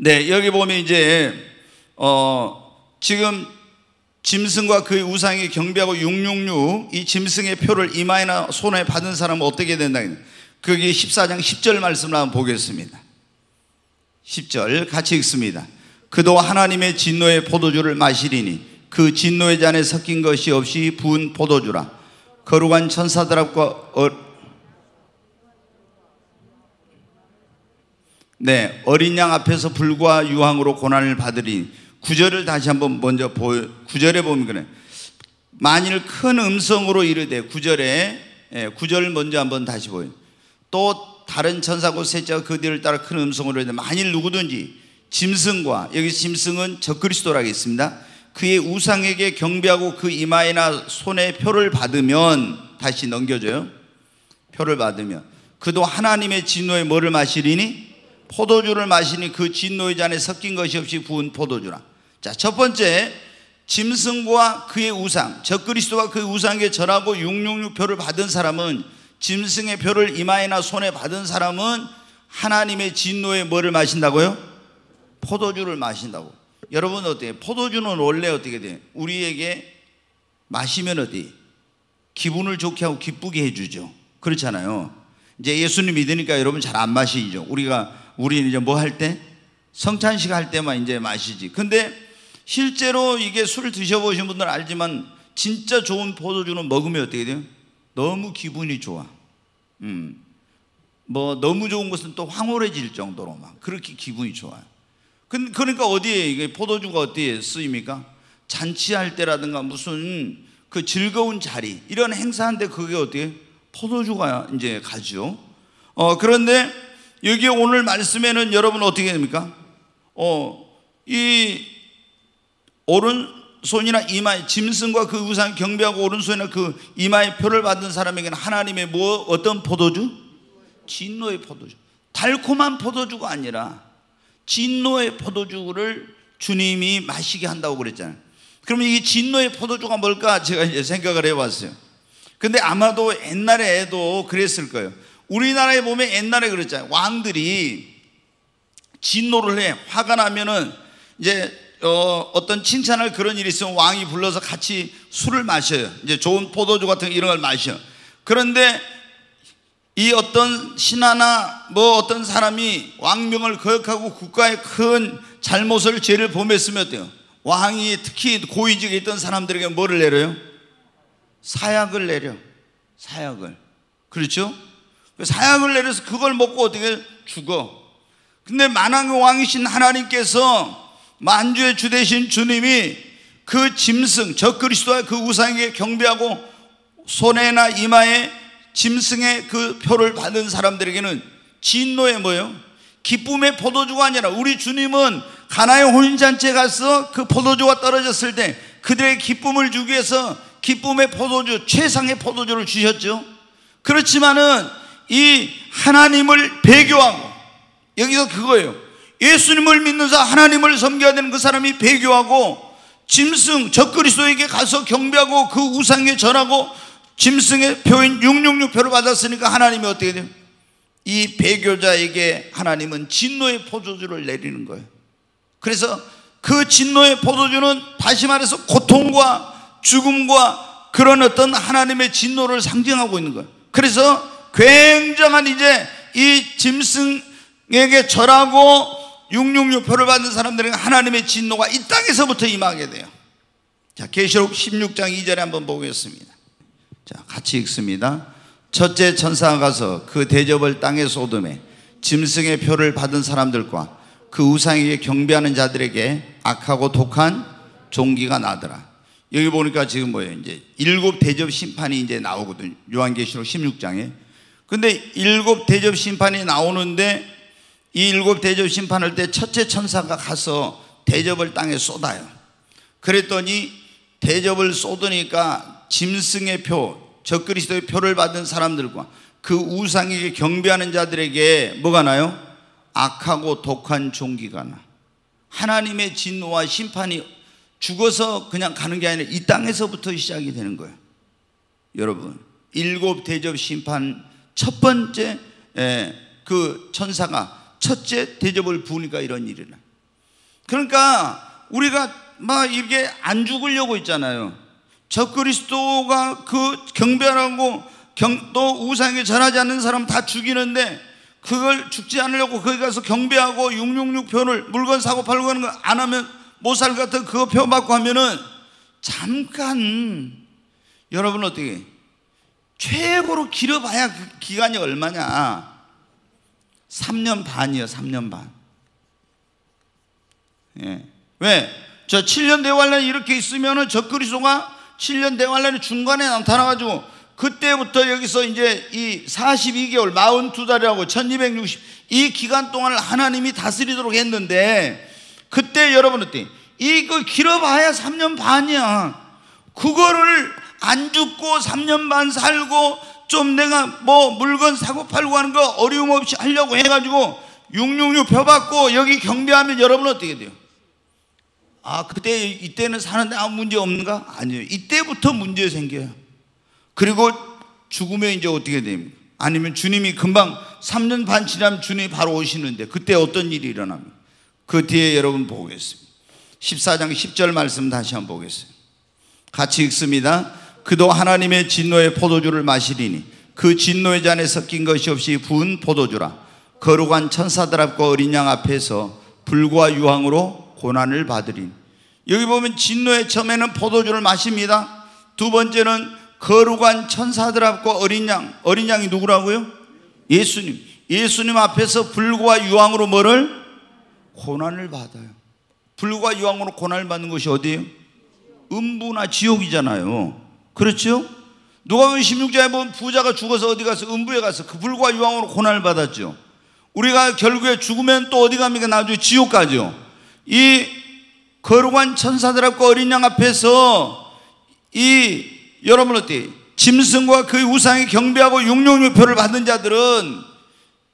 네, 여기 보면 이제 지금 짐승과 그의 우상이 경배하고 666, 이 짐승의 표를 이마이나 손에 받은 사람은 어떻게 된다? 그게 14장 10절 말씀을 한번 보겠습니다. 10절 같이 읽습니다. 그도 하나님의 진노의 포도주를 마시리니 그 진노의 잔에 섞인 것이 없이 부은 포도주라. 거룩한 천사들 앞과 어린 양 앞에서 불과 유황으로 고난을 받으리니. 9절을 다시 한번 먼저 9절에 보면 그래. 만일 큰 음성으로 이르되. 9절을 먼저 한번 다시 보여요. 또 다른 천사고 셋째가 그 뒤를 따라 큰 음성으로 이르되 만일 누구든지 짐승과, 여기서 짐승은 적그리스도라고 했습니다, 그의 우상에게 경배하고 그 이마에나 손에 표를 받으면, 다시 넘겨줘요, 표를 받으면 그도 하나님의 진노의 뭐를 마시리니? 포도주를 마시니 그 진노의 잔에 섞인 것이 없이 부은 포도주라. 자, 첫 번째, 짐승과 그의 우상, 적그리스도와 그의 우상에게 절하고 666표를 받은 사람은, 짐승의 표를 이마에나 손에 받은 사람은 하나님의 진노의 뭐를 마신다고요? 포도주를 마신다고. 여러분 어때요? 포도주는 원래 어떻게 돼요? 우리에게 마시면 어디? 기분을 좋게 하고 기쁘게 해주죠. 그렇잖아요. 이제 예수님 믿으니까 여러분 잘 안 마시죠. 우리는 이제 뭐 할 때? 성찬식 할 때만 이제 마시지. 근데 실제로 이게 술 드셔보신 분들은 알지만 진짜 좋은 포도주는 먹으면 어떻게 돼요? 너무 기분이 좋아. 뭐 너무 좋은 것은 또 황홀해질 정도로 막 그렇게 기분이 좋아요. 그러니까 어디에 이게 포도주가 어디에 쓰입니까? 잔치할 때라든가 무슨 그 즐거운 자리 이런 행사인데 그게 어떻게 포도주가 이제 가죠. 그런데 여기 오늘 말씀에는 여러분 어떻게 됩니까? 이 오른손이나 이마에 짐승과 그 우상 경배하고 오른손이나 그 이마에 표를 받은 사람에게는 하나님의 어떤 포도주? 진노의 포도주. 달콤한 포도주가 아니라 진노의 포도주를 주님이 마시게 한다고 그랬잖아요. 그러면 이 진노의 포도주가 뭘까? 제가 이제 생각을 해봤어요. 근데 아마도 옛날에도 그랬을 거예요. 우리나라에 보면 옛날에 그랬잖아요. 왕들이 진노를 해. 화가 나면은 이제 어떤 칭찬할 그런 일이 있으면 왕이 불러서 같이 술을 마셔요. 이제 좋은 포도주 같은 이런 걸 마셔. 그런데 이 어떤 신하나 뭐 어떤 사람이 왕명을 거역하고 국가의 큰 잘못을 죄를 범했으면 어때요? 왕이 특히 고위직에 있던 사람들에게 뭐를 내려요? 사약을 내려. 사약을. 그렇죠? 사약을 내려서 그걸 먹고 어떻게 죽어. 근데 만왕의 왕이신 하나님께서 만주의 주 되신 주님이 그 짐승 저 그리스도와 그 우상에게 경배하고 손에나 이마에 짐승의 그 표를 받은 사람들에게는 진노의 뭐예요? 기쁨의 포도주가 아니라 우리 주님은 가나의 혼인잔치에 가서 그 포도주가 떨어졌을 때 그들의 기쁨을 주기 위해서 기쁨의 포도주, 최상의 포도주를 주셨죠. 그렇지만은 이 하나님을 배교하고, 여기서 그거예요. 예수님을 믿는 자, 하나님을 섬겨야 되는 그 사람이 배교하고 짐승 적그리스도에게 가서 경배하고 그 우상에 절하고 짐승의 표인 666표를 받았으니까 하나님이 어떻게 돼요? 이 배교자에게 하나님은 진노의 포도주를 내리는 거예요. 그래서 그 진노의 포도주는 다시 말해서 고통과 죽음과 그런 어떤 하나님의 진노를 상징하고 있는 거예요. 그래서 굉장한 이제 이 짐승에게 절하고 666표를 받는 사람들에게 하나님의 진노가 이 땅에서부터 임하게 돼요. 자, 계시록 16장 2절에 한번 보겠습니다. 자, 같이 읽습니다. 첫째 천사가 가서 그 대접을 땅에 쏟음에 짐승의 표를 받은 사람들과 그 우상에게 경배하는 자들에게 악하고 독한 종기가 나더라. 여기 보니까 지금 뭐예요? 이제 7 대접 심판이 이제 나오거든요. 요한계시록 16장에. 근데 7 대접 심판이 나오는데 이 7 대접 심판할 때 첫째 천사가 가서 대접을 땅에 쏟아요. 그랬더니 대접을 쏟으니까 짐승의 표, 적그리스도의 표를 받은 사람들과 그 우상에게 경배하는 자들에게 뭐가 나요? 악하고 독한 종기가 나. 하나님의 진노와 심판이 죽어서 그냥 가는 게 아니라 이 땅에서부터 시작이 되는 거예요. 여러분, 7 대접 심판 첫 번째 그 천사가 첫째 대접을 부으니까 이런 일이 나. 그러니까 우리가 막 이게 안 죽으려고 있잖아요. 적그리스도가 그 경배하고 또 우상에 절하지 않는 사람 다 죽이는데 그걸 죽지 않으려고 거기 가서 경배하고 666표를 물건 사고 팔고 하는 거 안 하면 모살 같은 그거 표 받고 하면은 잠깐 여러분 어떻게 해? 최고로 길어봐야 그 기간이 얼마냐? 3년 반이요, 3년 반. 예. 왜? 저 7년 대환란이 이렇게 있으면은 적그리스도가 7년 대환란이 중간에 나타나가지고 그때부터 여기서 이제 이 42개월, 42달이라고 1260, 이 기간 동안을 하나님이 다스리도록 했는데 그때 여러분 어때? 이거 길어봐야 3년 반이야. 그거를 안 죽고 3년 반 살고 좀 내가 뭐 물건 사고 팔고 하는 거 어려움 없이 하려고 해가지고 666 표 받고 여기 경배하면 여러분은 어떻게 돼요? 아, 그때 이때는 사는데 아무 문제 없는가? 아니에요. 이때부터 문제 생겨요. 그리고 죽으면 이제 어떻게 됩니까? 아니면 주님이 금방 3년 반 지나면 주님이 바로 오시는데 그때 어떤 일이 일어납니까? 그 뒤에 여러분 보겠습니다. 14장 10절 말씀 다시 한번 보겠습니다. 같이 읽습니다. 그도 하나님의 진노의 포도주를 마시리니 그 진노의 잔에 섞인 것이 없이 부은 포도주라. 거룩한 천사들 앞과 어린 양 앞에서 불과 유황으로 고난을 받으리니. 여기 보면 진노의 처음에는 포도주를 마십니다. 두 번째는 거룩한 천사들 앞과 어린 양. 어린 양이 누구라고요? 예수님. 예수님 앞에서 불과 유황으로 뭐를? 고난을 받아요. 불과 유황으로 고난을 받는 것이 어디예요? 음부나 지옥이잖아요. 그렇죠? 누가복음 16장에 보면 부자가 죽어서 어디 가서 음부에 가서 그 불과 유황으로 고난을 받았죠. 우리가 결국에 죽으면 또 어디 갑니까? 나중에 지옥 가죠. 이 거룩한 천사들 앞과 어린 양 앞에서 이 여러분 어때요? 짐승과 그의 우상에 경배하고 흉룡유표를 받은 자들은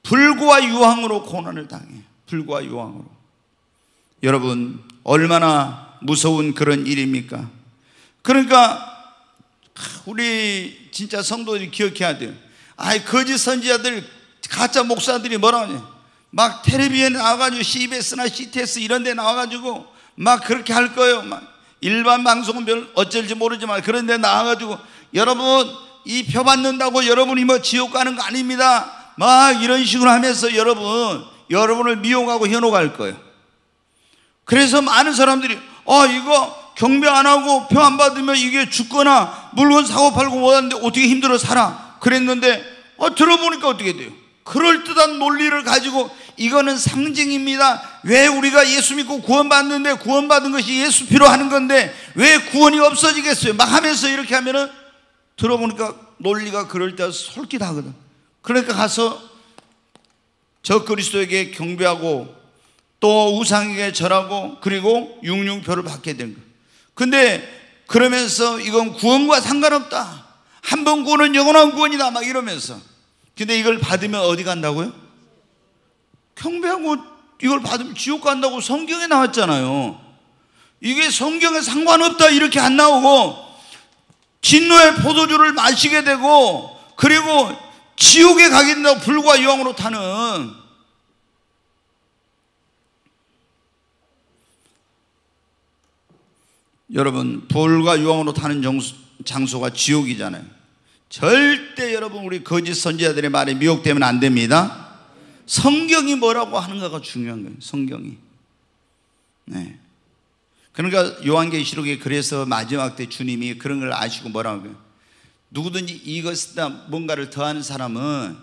불과 유황으로 고난을 당해요. 불과 유황으로. 여러분 얼마나 무서운 그런 일입니까? 그러니까 우리 진짜 성도들이 기억해야 돼요. 아이 거짓 선지자들, 가짜 목사들이 뭐라고 하냐, 막 텔레비에 나와가지고 CBS나 CTS 이런 데 나와가지고 막 그렇게 할 거예요. 막 일반 방송은 별 어쩔지 모르지만 그런 데 나와가지고 여러분 이 표 받는다고 여러분이 뭐 지옥 가는 거 아닙니다 막 이런 식으로 하면서 여러분을 미혹하고 현혹할 거예요. 그래서 많은 사람들이 이거 경배 안 하고 표 안 받으면 이게 죽거나 물건 사고 팔고 못하는데 어떻게 힘들어 살아 그랬는데 들어보니까 어떻게 돼요? 그럴듯한 논리를 가지고 이거는 상징입니다. 왜 우리가 예수 믿고 구원 받는데 구원 받은 것이 예수 피로 하는 건데 왜 구원이 없어지겠어요? 막 하면서 이렇게 하면은 들어보니까 논리가 그럴듯 솔깃하거든. 그러니까 가서 저 그리스도에게 경배하고 또 우상에게 절하고 그리고 융융표를 받게 된 거예요. 근데 그러면서 이건 구원과 상관없다, 한 번 구원은 영원한 구원이다 막 이러면서. 근데 이걸 받으면 어디 간다고요? 경배하고 이걸 받으면 지옥 간다고 성경에 나왔잖아요. 이게 성경에 상관없다 이렇게 안 나오고 진노의 포도주를 마시게 되고 그리고 지옥에 가게 된다고 불과 유황으로 타는. 여러분 불과 유황으로 타는 장소가 지옥이잖아요. 절대 여러분 우리 거짓 선지자들의 말에 미혹되면 안 됩니다. 성경이 뭐라고 하는가가 중요한 거예요. 성경이. 네. 그러니까 요한계시록에 그래서 마지막 때 주님이 그런 걸 아시고 뭐라고 해요? 누구든지 이것이다 뭔가를 더하는 사람은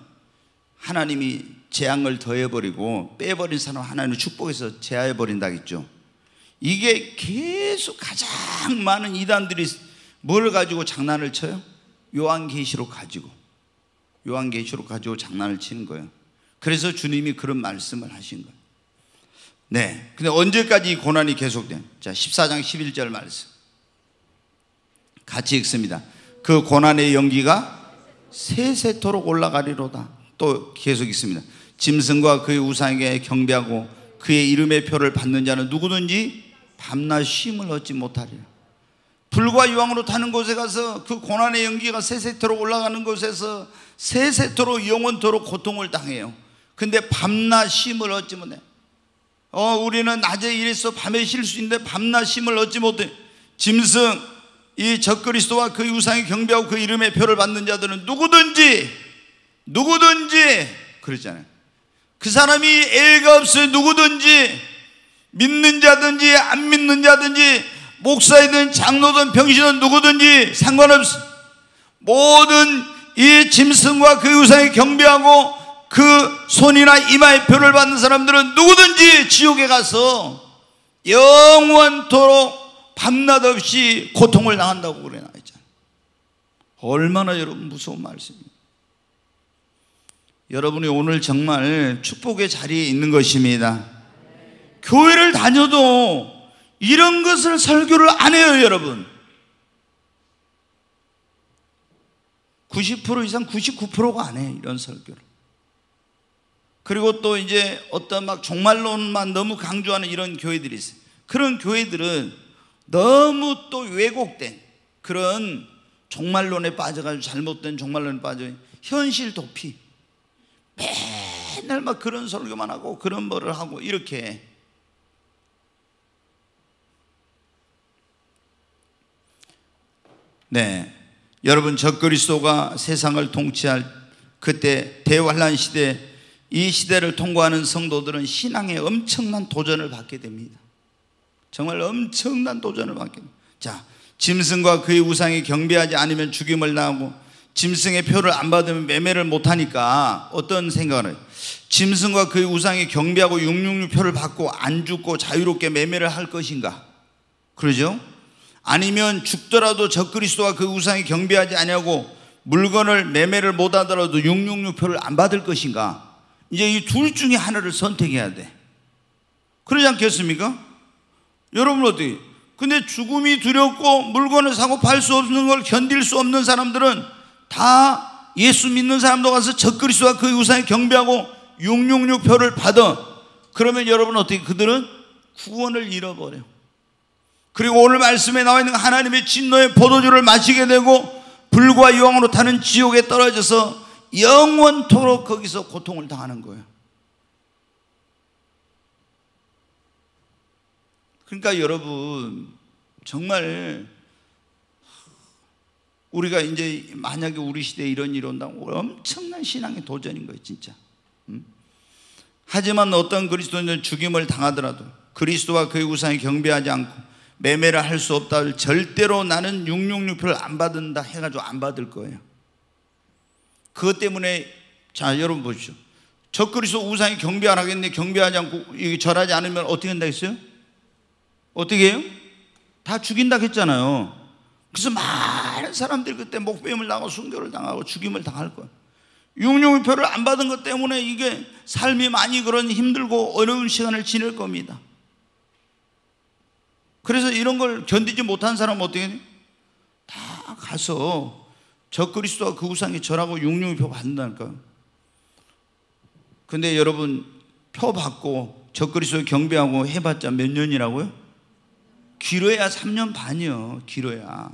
하나님이 재앙을 더해버리고 빼버린 사람은 하나님의 축복에서 제하해버린다겠죠. 이게 계속 가장 많은 이단들이 뭘 가지고 장난을 쳐요? 요한계시록 가지고 장난을 치는 거예요. 그래서 주님이 그런 말씀을 하신 거예요. 네. 근데 언제까지 이 고난이 계속돼요? 자, 14장 11절 말씀. 같이 읽습니다. 그 고난의 연기가 세세토록 올라가리로다. 또 계속 읽습니다. 짐승과 그의 우상에게 경배하고 그의 이름의 표를 받는 자는 누구든지 밤낮 쉼을 얻지 못하리라. 불과 유황으로 타는 곳에 가서 그 고난의 연기가 세세토록 올라가는 곳에서 세세토록 영원토록 고통을 당해요. 근데 밤낮 쉼을 얻지 못해. 우리는 낮에 일해서 밤에 쉴 수 있는데 밤낮 쉼을 얻지 못해. 짐승, 이 적그리스도와 그 우상에 경배하고 그 이름의 표를 받는 자들은 누구든지 그러잖아요. 그 사람이 애가 없어요. 누구든지 믿는 자든지 안 믿는 자든지 목사이든 장로든 병신은 누구든지 상관없어. 모든 이 짐승과 그 우상에 경배하고 그 손이나 이마에 표를 받는 사람들은 누구든지 지옥에 가서 영원토록 밤낮 없이 고통을 당한다고 그래 나있잖아요. 얼마나 여러분 무서운 말씀입니다. 여러분이 오늘 정말 축복의 자리에 있는 것입니다. 교회를 다녀도 이런 것을 설교를 안 해요. 여러분 90% 이상 99%가 안 해요 이런 설교를. 그리고 또 이제 어떤 막 종말론만 너무 강조하는 이런 교회들이 있어요. 그런 교회들은 너무 또 왜곡된 그런 종말론에 빠져가지고 잘못된 종말론에 빠져 현실 도피 맨날 막 그런 설교만 하고 그런 뭐를 하고 이렇게. 네, 여러분 적그리스도가 세상을 통치할 그때 대환란 시대, 이 시대를 통과하는 성도들은 신앙에 엄청난 도전을 받게 됩니다. 정말 엄청난 도전을 받게 됩니다. 자, 짐승과 그의 우상에 경배하지 않으면 죽임을 당하고 짐승의 표를 안 받으면 매매를 못하니까 어떤 생각을 해요? 짐승과 그의 우상에 경배하고 666 표를 받고 안 죽고 자유롭게 매매를 할 것인가? 그러죠? 아니면 죽더라도 적그리스도와 그 우상에 경배하지 아니하고 물건을 매매를 못하더라도 666 표를 안 받을 것인가? 이제 이 둘 중에 하나를 선택해야 돼. 그러지 않겠습니까? 여러분 어떻게? 근데 죽음이 두렵고 물건을 사고 팔 수 없는 걸 견딜 수 없는 사람들은 다 예수 믿는 사람도 가서 적그리스도와 그 우상에 경배하고 666 표를 받아. 그러면 여러분 어떻게? 그들은 구원을 잃어버려요. 그리고 오늘 말씀에 나와 있는 하나님의 진노의 포도주를 마시게 되고 불과 유황으로 타는 지옥에 떨어져서 영원토록 거기서 고통을 당하는 거예요. 그러니까 여러분 정말 우리가 이제 만약에 우리 시대에 이런 일이 온다면 엄청난 신앙의 도전인 거예요 진짜. 하지만 어떤 그리스도인은 죽임을 당하더라도 그리스도와 그의 우상에 경배하지 않고 매매를 할 수 없다. 절대로 나는 666표를 안 받는다 해가지고 안 받을 거예요. 그것 때문에 자 여러분 보십시오. 적그리스도 우상에 경배 안 하겠는데 경배하지 않고 절하지 않으면 어떻게 한다 했어요? 어떻게 해요? 다 죽인다 했잖아요. 그래서 많은 사람들이 그때 목배임을 당하고 순교를 당하고 죽임을 당할 거예요. 666표를 안 받은 것 때문에 이게 삶이 많이 그런 힘들고 어려운 시간을 지낼 겁니다. 그래서 이런 걸 견디지 못한 사람은 어떻게 해요? 다 가서 적그리스도와 그 우상에 절하고 666표 받는다니까요. 근데 여러분 표 받고 적그리스도 경배하고 해봤자 몇 년이라고요? 길어야 3년 반이요. 길어야.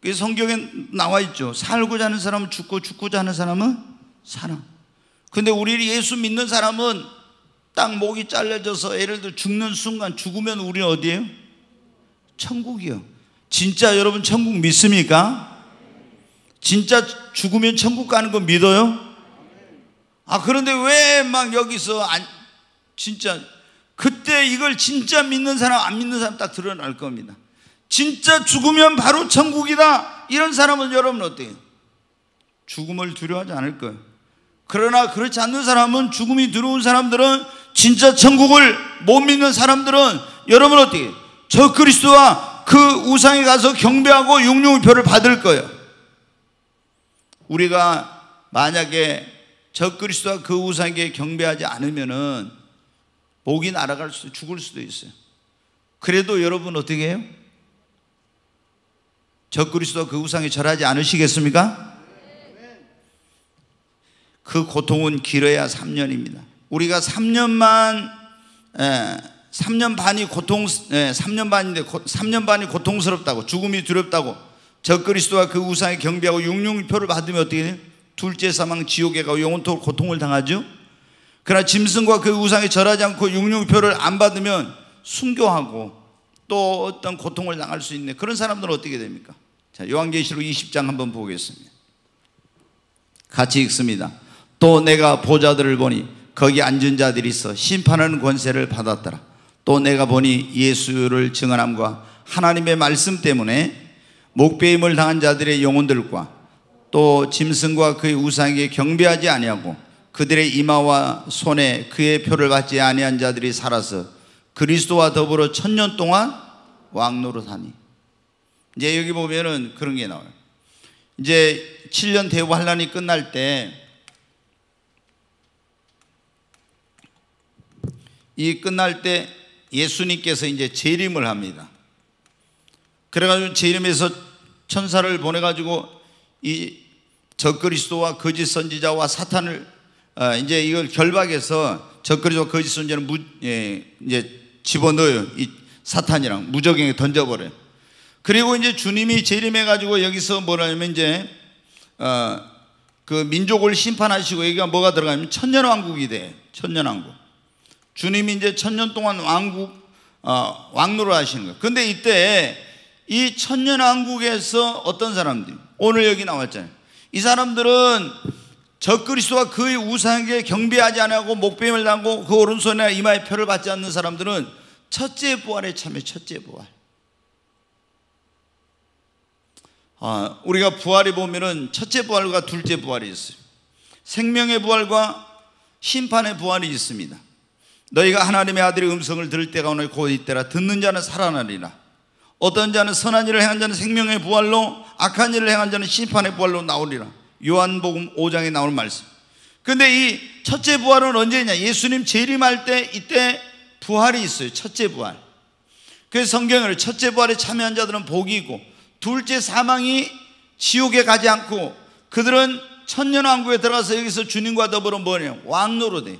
그래서 성경에 나와 있죠. 살고자 하는 사람은 죽고 죽고자 하는 사람은 살아. 근데 우리 예수 믿는 사람은 딱 목이 잘려져서 예를 들어 죽는 순간 죽으면 우리는 어디예요? 천국이요. 진짜 여러분 천국 믿습니까? 진짜 죽으면 천국 가는 거 믿어요? 아 그런데 왜 막 여기서 진짜 그때 이걸 진짜 믿는 사람 안 믿는 사람 딱 드러날 겁니다. 진짜 죽으면 바로 천국이다 이런 사람은 여러분 어때요? 죽음을 두려워하지 않을 거예요. 그러나 그렇지 않는 사람은 죽음이 두려운 사람들은 진짜 천국을 못 믿는 사람들은 여러분 어떻게 해요? 저 그리스도와 그 우상에 가서 경배하고 666표를 받을 거예요. 우리가 만약에 저 그리스도와 그 우상에 경배하지 않으면은 목이 날아갈 수도 죽을 수도 있어요. 그래도 여러분 어떻게 해요? 저 그리스도와 그 우상에 절하지 않으시겠습니까? 그 고통은 길어야 3년입니다. 우리가 3년 반이 고통스럽다고 죽음이 두렵다고 적그리스도와 그 우상에 경배하고 666표를 받으면 어떻게 돼요? 둘째 사망 지옥에 가고 영원토록 고통을 당하죠. 그러나 짐승과 그 우상에 절하지 않고 666표를 안 받으면 순교하고 또 어떤 고통을 당할 수 있는 그런 사람들은 어떻게 됩니까? 자, 요한계시록 20장 한번 보겠습니다. 같이 읽습니다. 또 내가 보자들을 보니 거기 앉은 자들이 있어 심판하는 권세를 받았더라. 또 내가 보니 예수를 증언함과 하나님의 말씀 때문에 목배임을 당한 자들의 영혼들과 또 짐승과 그의 우상에게 경배하지 아니하고 그들의 이마와 손에 그의 표를 받지 아니한 자들이 살아서 그리스도와 더불어 1000년 동안 왕노릇하니. 이제 여기 보면은 그런 게 나와요. 이제 7년 대후 환란이 끝날 때 예수님께서 이제 재림을 합니다. 그래가지고 재림에서 천사를 보내가지고 이 적그리스도와 거짓 선지자와 사탄을 이제 이걸 결박해서 적그리스도와 거짓 선지자는 이제 집어넣어요. 이 사탄이랑 무저갱에 던져버려요. 그리고 이제 주님이 재림해가지고 여기서 뭐라냐면 이제 그 민족을 심판하시고 여기가 뭐가 들어가냐면 천년왕국이 돼. 천년왕국. 주님이 이제 1000년 동안 왕노를 하시는 거예요. 근데 이때 이 천년왕국에서 어떤 사람들 오늘 여기 나왔잖아요. 이 사람들은 적그리스도와 그의 우상에게 경배하지 않고 목배임을 당하고 그 오른손이나 이마에 표를 받지 않는 사람들은 첫째 부활에 참여해요. 첫째 부활. 우리가 부활에 보면은 첫째 부활과 둘째 부활이 있어요. 생명의 부활과 심판의 부활이 있습니다. 너희가 하나님의 아들의 음성을 들을 때가 오늘 곧 이때라. 듣는 자는 살아나리라. 어떤 자는 선한 일을 행한 자는 생명의 부활로, 악한 일을 행한 자는 심판의 부활로 나오리라. 요한복음 5장에 나오는 말씀. 근데 이 첫째 부활은 언제냐? 예수님 재림할 때 이때 부활이 있어요. 첫째 부활. 그래서 성경을 첫째 부활에 참여한 자들은 복이고, 둘째 사망이 지옥에 가지 않고 그들은 천년왕국에 들어가서 여기서 주님과 더불어 뭐냐? 왕노릇해.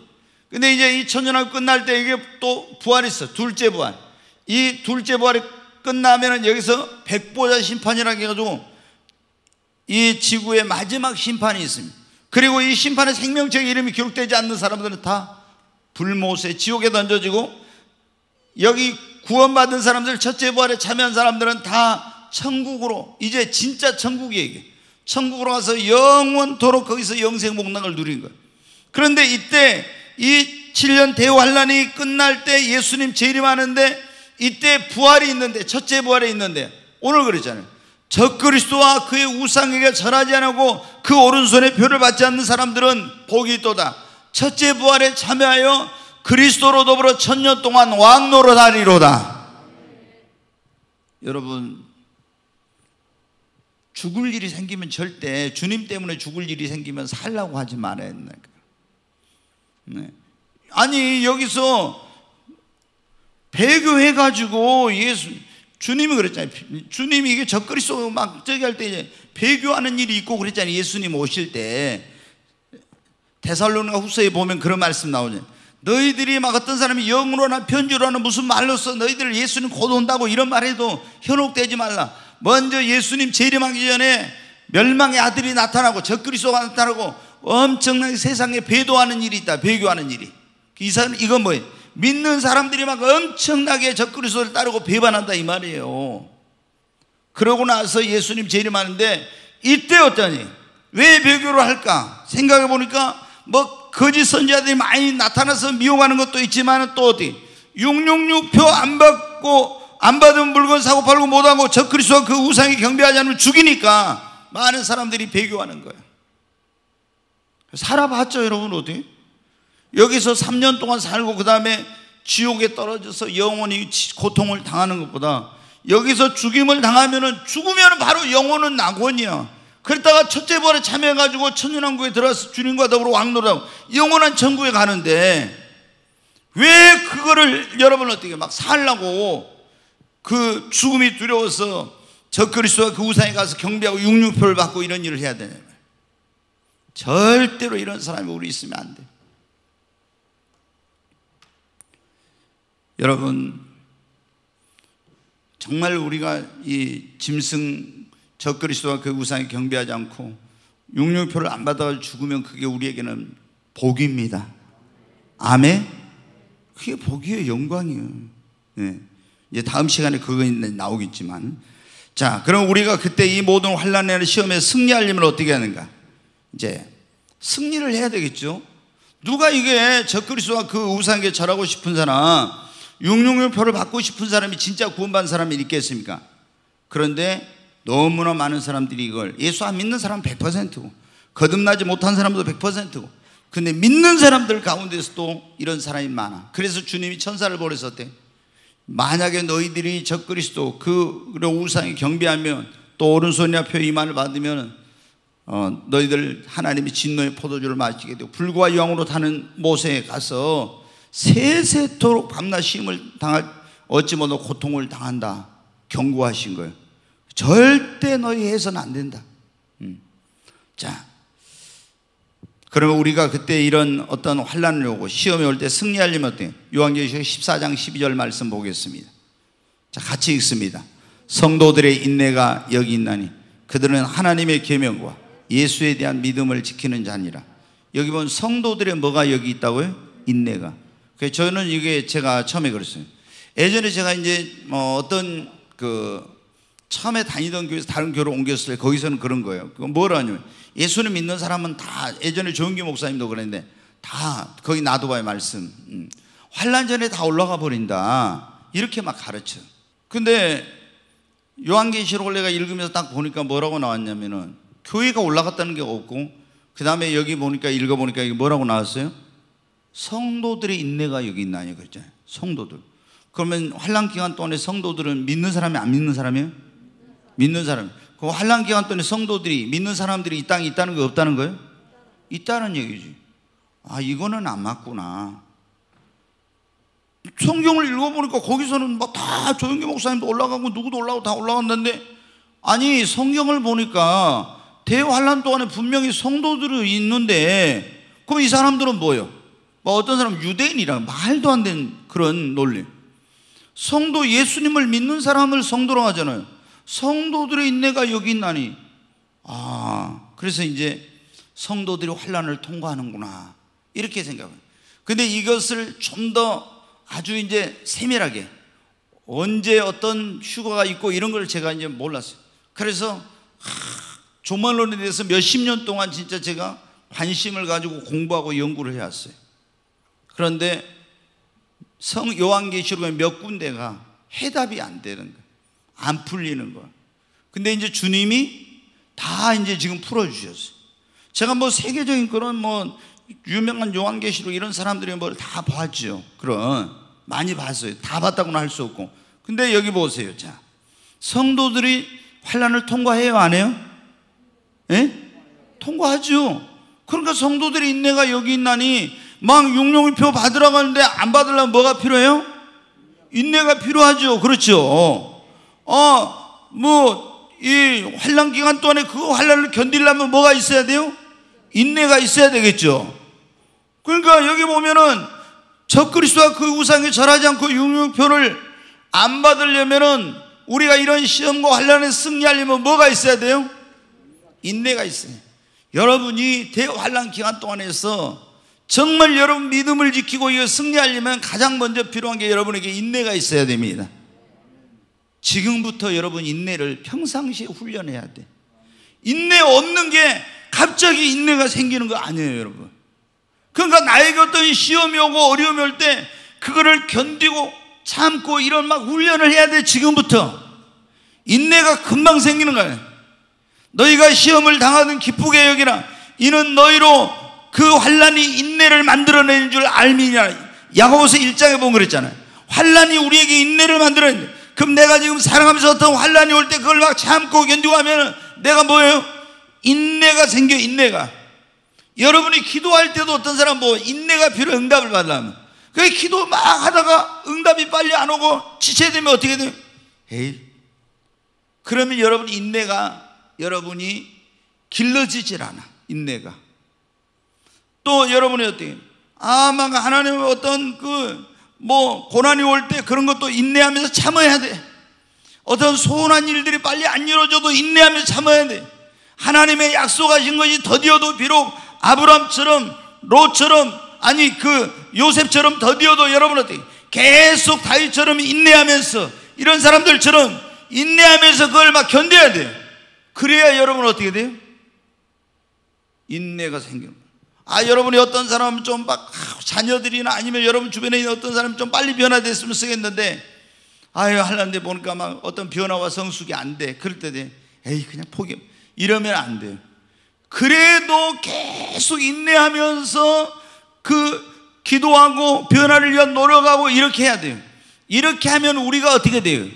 근데 이제 이 천년왕국 끝날 때 이게 또 부활이 있어. 둘째 부활. 이 둘째 부활이 끝나면은 여기서 백보좌 심판이라고 해가지고 이 지구의 마지막 심판이 있습니다. 그리고 이 심판의 생명책의 이름이 기록되지 않는 사람들은 다 불못에 지옥에 던져지고, 여기 구원받은 사람들, 첫째 부활에 참여한 사람들은 다 천국으로, 이제 진짜 천국이에요. 천국으로 가서 영원토록 거기서 영생 복락을 누린 거예요. 그런데 이때 이 7년 대환란이 끝날 때 예수님 재림하는데 이때 부활이 있는데, 첫째 부활이 있는데, 오늘 그러잖아요. 적그리스도와 그의 우상에게 절하지 않고 그 오른손에 표를 받지 않는 사람들은 복이 있도다. 첫째 부활에 참여하여 그리스도로 더불어 천년 동안 왕노릇하리로다. 여러분, 죽을 일이 생기면, 절대 주님 때문에 죽을 일이 생기면 살라고 하지 말아야 된다. 네. 아니 여기서 배교해 가지고 주님이 그랬잖아요. 주님이 이게 적그리스도 막 저기 할 때 배교하는 일이 있고 그랬잖아요. 예수님 오실 때 데살로니가 후서에 보면 그런 말씀 나오죠. 너희들이 막 어떤 사람이 영으로나 편지로나 무슨 말로써 너희들 예수님 곧 온다고 이런 말해도 현혹되지 말라. 먼저 예수님 재림하기 전에 멸망의 아들이 나타나고 적그리스도가 나타나고 엄청나게 세상에 배도하는 일이 있다. 배교하는 일이. 이건 뭐예요? 믿는 사람들이 막 엄청나게 적그리스도를 따르고 배반한다 이 말이에요. 그러고 나서 예수님 재림하는데 이때 어떠니? 왜 배교를 할까? 생각해 보니까 뭐 거짓 선지자들이 많이 나타나서 미혹하는 것도 있지만 또 어디? 666 표 안 받고, 안 받은 물건 사고 팔고 못하고 적그리스도와 그 우상이 경배하지 않으면 죽이니까 많은 사람들이 배교하는 거예요. 살아봤죠 여러분? 어디? 여기서 3년 동안 살고 그 다음에 지옥에 떨어져서 영원히 고통을 당하는 것보다 여기서 죽임을 당하면은, 죽으면 바로 영혼은 낙원이야. 그랬다가 첫째 부활에 참여해가지고 천년왕국에 들어가서 주님과 더불어 왕노릇하고 영원한 천국에 가는데, 왜 그거를 여러분 어떻게 막 살라고 그 죽음이 두려워서 적그리스도와 그 우상에 가서 경배하고 육류표를 받고 이런 일을 해야 되냐. 절대로 이런 사람이 우리 있으면 안 돼. 여러분, 정말 우리가 이 짐승 적그리스도와 그 우상에 경배하지 않고 육류표를 안 받아서 죽으면 그게 우리에게는 복입니다. 아멘? 그게 복이에요. 영광이에요. 네. 이제 다음 시간에 그건 나오겠지만, 자, 그럼 우리가 그때 이 모든 환난의 시험에 승리하려면 어떻게 하는가? 이제 승리를 해야 되겠죠. 누가 이게 적그리스도와 그 우상에게 절하고 싶은 사람, 육류표를 받고 싶은 사람이 진짜 구원받은 사람이 있겠습니까? 그런데 너무나 많은 사람들이 이걸, 예수 안 믿는 사람은 100%고 거듭나지 못한 사람도 100%고 근데 믿는 사람들 가운데서도 이런 사람이 많아. 그래서 주님이 천사를 보내서 어때? 만약에 너희들이 적그리스도 그 우상에 경배하면 또 오른손이나 표 이만을 받으면 너희들 하나님의 진노의 포도주를 마시게 되고 불과 영으로 타는 못에 가서 세세토록 밤낮 시험을 당할, 어찌 못하고 고통을 당한다 경고하신 거예요. 절대 너희 해서는 안 된다. 자, 그러면 우리가 그때 이런 어떤 환란을 오고 시험이 올 때 승리하려면 어때요? 요한계시록 14장 12절 말씀 보겠습니다. 자, 같이 읽습니다. 성도들의 인내가 여기 있나니 그들은 하나님의 계명과 예수에 대한 믿음을 지키는 자니라. 여기 보면 성도들의 뭐가 여기 있다고요? 인내가. 그래서 저는 이게 제가 처음에 그랬어요. 예전에 제가 이제 어떤 처음에 다니던 교회에서 다른 교회로 옮겼을 때 거기서는 그런 거예요. 그건 뭐라 하냐면, 예수님 믿는 사람은 다, 예전에 조은기 목사님도 그랬는데 다 거기 놔둬봐요 말씀. 환란 전에 다 올라가 버린다 이렇게 막 가르쳐. 근데 요한계시록을 내가 읽으면서 딱 보니까 뭐라고 나왔냐면은 교회가 올라갔다는 게 없고, 그 다음에 여기 보니까 읽어보니까 이게 뭐라고 나왔어요? 성도들의 인내가 여기 있나요? 그랬잖아요. 성도들. 그러면 환란 기간 동안에 성도들은 믿는 사람이 안 믿는 사람이에요? 믿는 사람. 그 환란 기간 동안에 성도들이 믿는 사람들이 이 땅에 있다는 게 없다는 거예요? 있다는 얘기지. 아, 이거는 안 맞구나. 성경을 읽어보니까 거기서는 막 다 조영기 목사님도 올라가고 누구도 올라가고 다 올라갔는데, 아니 성경을 보니까 대환란 동안에 분명히 성도들이 있는데, 그럼 이 사람들은 뭐예요? 막 어떤 사람은 유대인이라 말도 안 되는 그런 논리. 성도, 예수님을 믿는 사람을 성도라고 하잖아요. 성도들의 인내가 여기 있나니. 아, 그래서 이제 성도들이 환란을 통과하는구나 이렇게 생각해요. 근데 이것을 좀 더 아주 이제 세밀하게 언제 어떤 휴가가 있고 이런 걸 제가 이제 몰랐어요. 그래서 종말론에 대해서 몇십 년 동안 진짜 제가 관심을 가지고 공부하고 연구를 해왔어요. 그런데 요한계시록의 몇 군데가 해답이 안 되는 거예요. 안 풀리는 거예요. 근데 이제 주님이 다 이제 지금 풀어주셨어요. 제가 뭐 세계적인 그런 뭐 유명한 요한계시록 이런 사람들이 뭘 다 봤죠. 그런 많이 봤어요. 다 봤다고는 할 수 없고. 근데 여기 보세요. 자, 성도들이 환란을 통과해요, 안 해요? 예? 통과하죠. 그러니까 성도들의 인내가 여기 있나니. 막 용용이 표 받으라고 하는데 안 받으려면 뭐가 필요해요? 인내가 필요하죠. 그렇죠. 이 환란 기간 동안에 그 환란을 견디려면 뭐가 있어야 돼요? 인내가 있어야 되겠죠. 그러니까 여기 보면은 적그리스도와 그 우상에 절하지 않고 융융표를 안 받으려면은 우리가 이런 시험과 환란에 승리하려면 뭐가 있어야 돼요? 인내가 있어요. 여러분이 대환란 기간 동안에서 정말 여러분 믿음을 지키고 이거 승리하려면 가장 먼저 필요한 게 여러분에게 인내가 있어야 됩니다. 지금부터 여러분 인내를 평상시에 훈련해야 돼. 인내 없는 게 갑자기 인내가 생기는 거 아니에요, 여러분. 그러니까 나에게 어떤 시험이 오고 어려움이 올 때 그거를 견디고 참고 이런 막 훈련을 해야 돼. 지금부터 인내가 금방 생기는 거예요. 너희가 시험을 당하든 기쁘게 여기라. 이는 너희로 그 환란이 인내를 만들어내는 줄 알미냐. 야고보서 1장에 보면 그랬잖아요. 환란이 우리에게 인내를 만들어내는. 그럼 내가 지금 사랑하면서 어떤 환란이 올 때 그걸 막 참고 견디고 하면 내가 뭐예요? 인내가 생겨. 인내가. 여러분이 기도할 때도 어떤 사람 뭐 인내가 필요해. 응답을 받으려면. 그 기도 막 하다가 응답이 빨리 안 오고 지체되면 어떻게 돼요? 에이. 그러면 여러분 인내가 여러분이 길러지질 않아. 인내가. 또 여러분이 어떻게 막 하나님의 어떤 고난이 올 때 그런 것도 인내하면서 참아야 돼. 어떤 소원한 일들이 빨리 안 이루어져도 인내하면서 참아야 돼. 하나님의 약속하신 것이 더디어도 비록 아브람처럼 롯처럼 아니 그 요셉처럼 더디어도 여러분 어떻게 계속 다윗처럼 인내하면서 이런 사람들처럼 인내하면서 그걸 막 견뎌야 돼요. 그래야 여러분 어떻게 돼요? 인내가 생겨요. 여러분이 어떤 사람은 좀 막 자녀들이나 아니면 여러분 주변에 있는 어떤 사람은 좀 빨리 변화됐으면 쓰겠는데 하려는데 보니까 막 어떤 변화와 성숙이 안 돼. 그럴 때 에이 그냥 포기. 이러면 안 돼요. 그래도 계속 인내하면서 그 기도하고 변화를 위한 노력하고 이렇게 해야 돼요. 이렇게 하면 우리가 어떻게 돼요?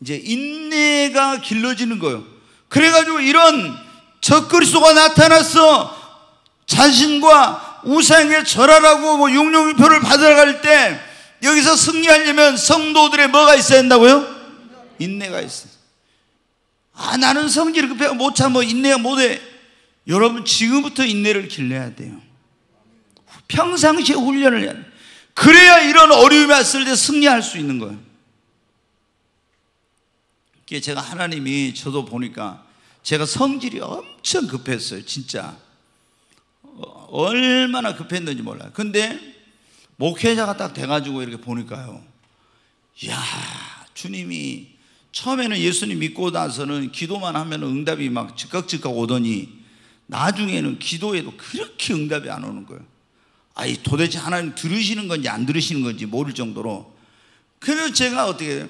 이제 인내가 길러지는 거예요. 그래가지고 이런 적그리스도가 나타나서 자신과 우상에 절하라고 융융표를 받으러 갈 때 여기서 승리하려면 성도들의 뭐가 있어야 한다고요? 인내가 있어요. 나는 성질이 급해 못 참아 인내가 못해. 여러분 지금부터 인내를 길러야 돼요. 평상시에 훈련을 해야 돼요. 그래야 이런 어려움이 왔을 때 승리할 수 있는 거예요. 이게 제가 하나님이 저도 보니까 제가 성질이 엄청 급했어요. 진짜 얼마나 급했는지 몰라요. 근데 목회자가 딱 돼가지고 이렇게 보니까요, 주님이 처음에는 예수님 믿고 나서는 기도만 하면 응답이 막 즉각 오더니 나중에는 기도에도 그렇게 응답이 안 오는 거예요. 도대체 하나님 들으시는 건지 안 들으시는 건지 모를 정도로. 그래서 제가 어떻게 해요?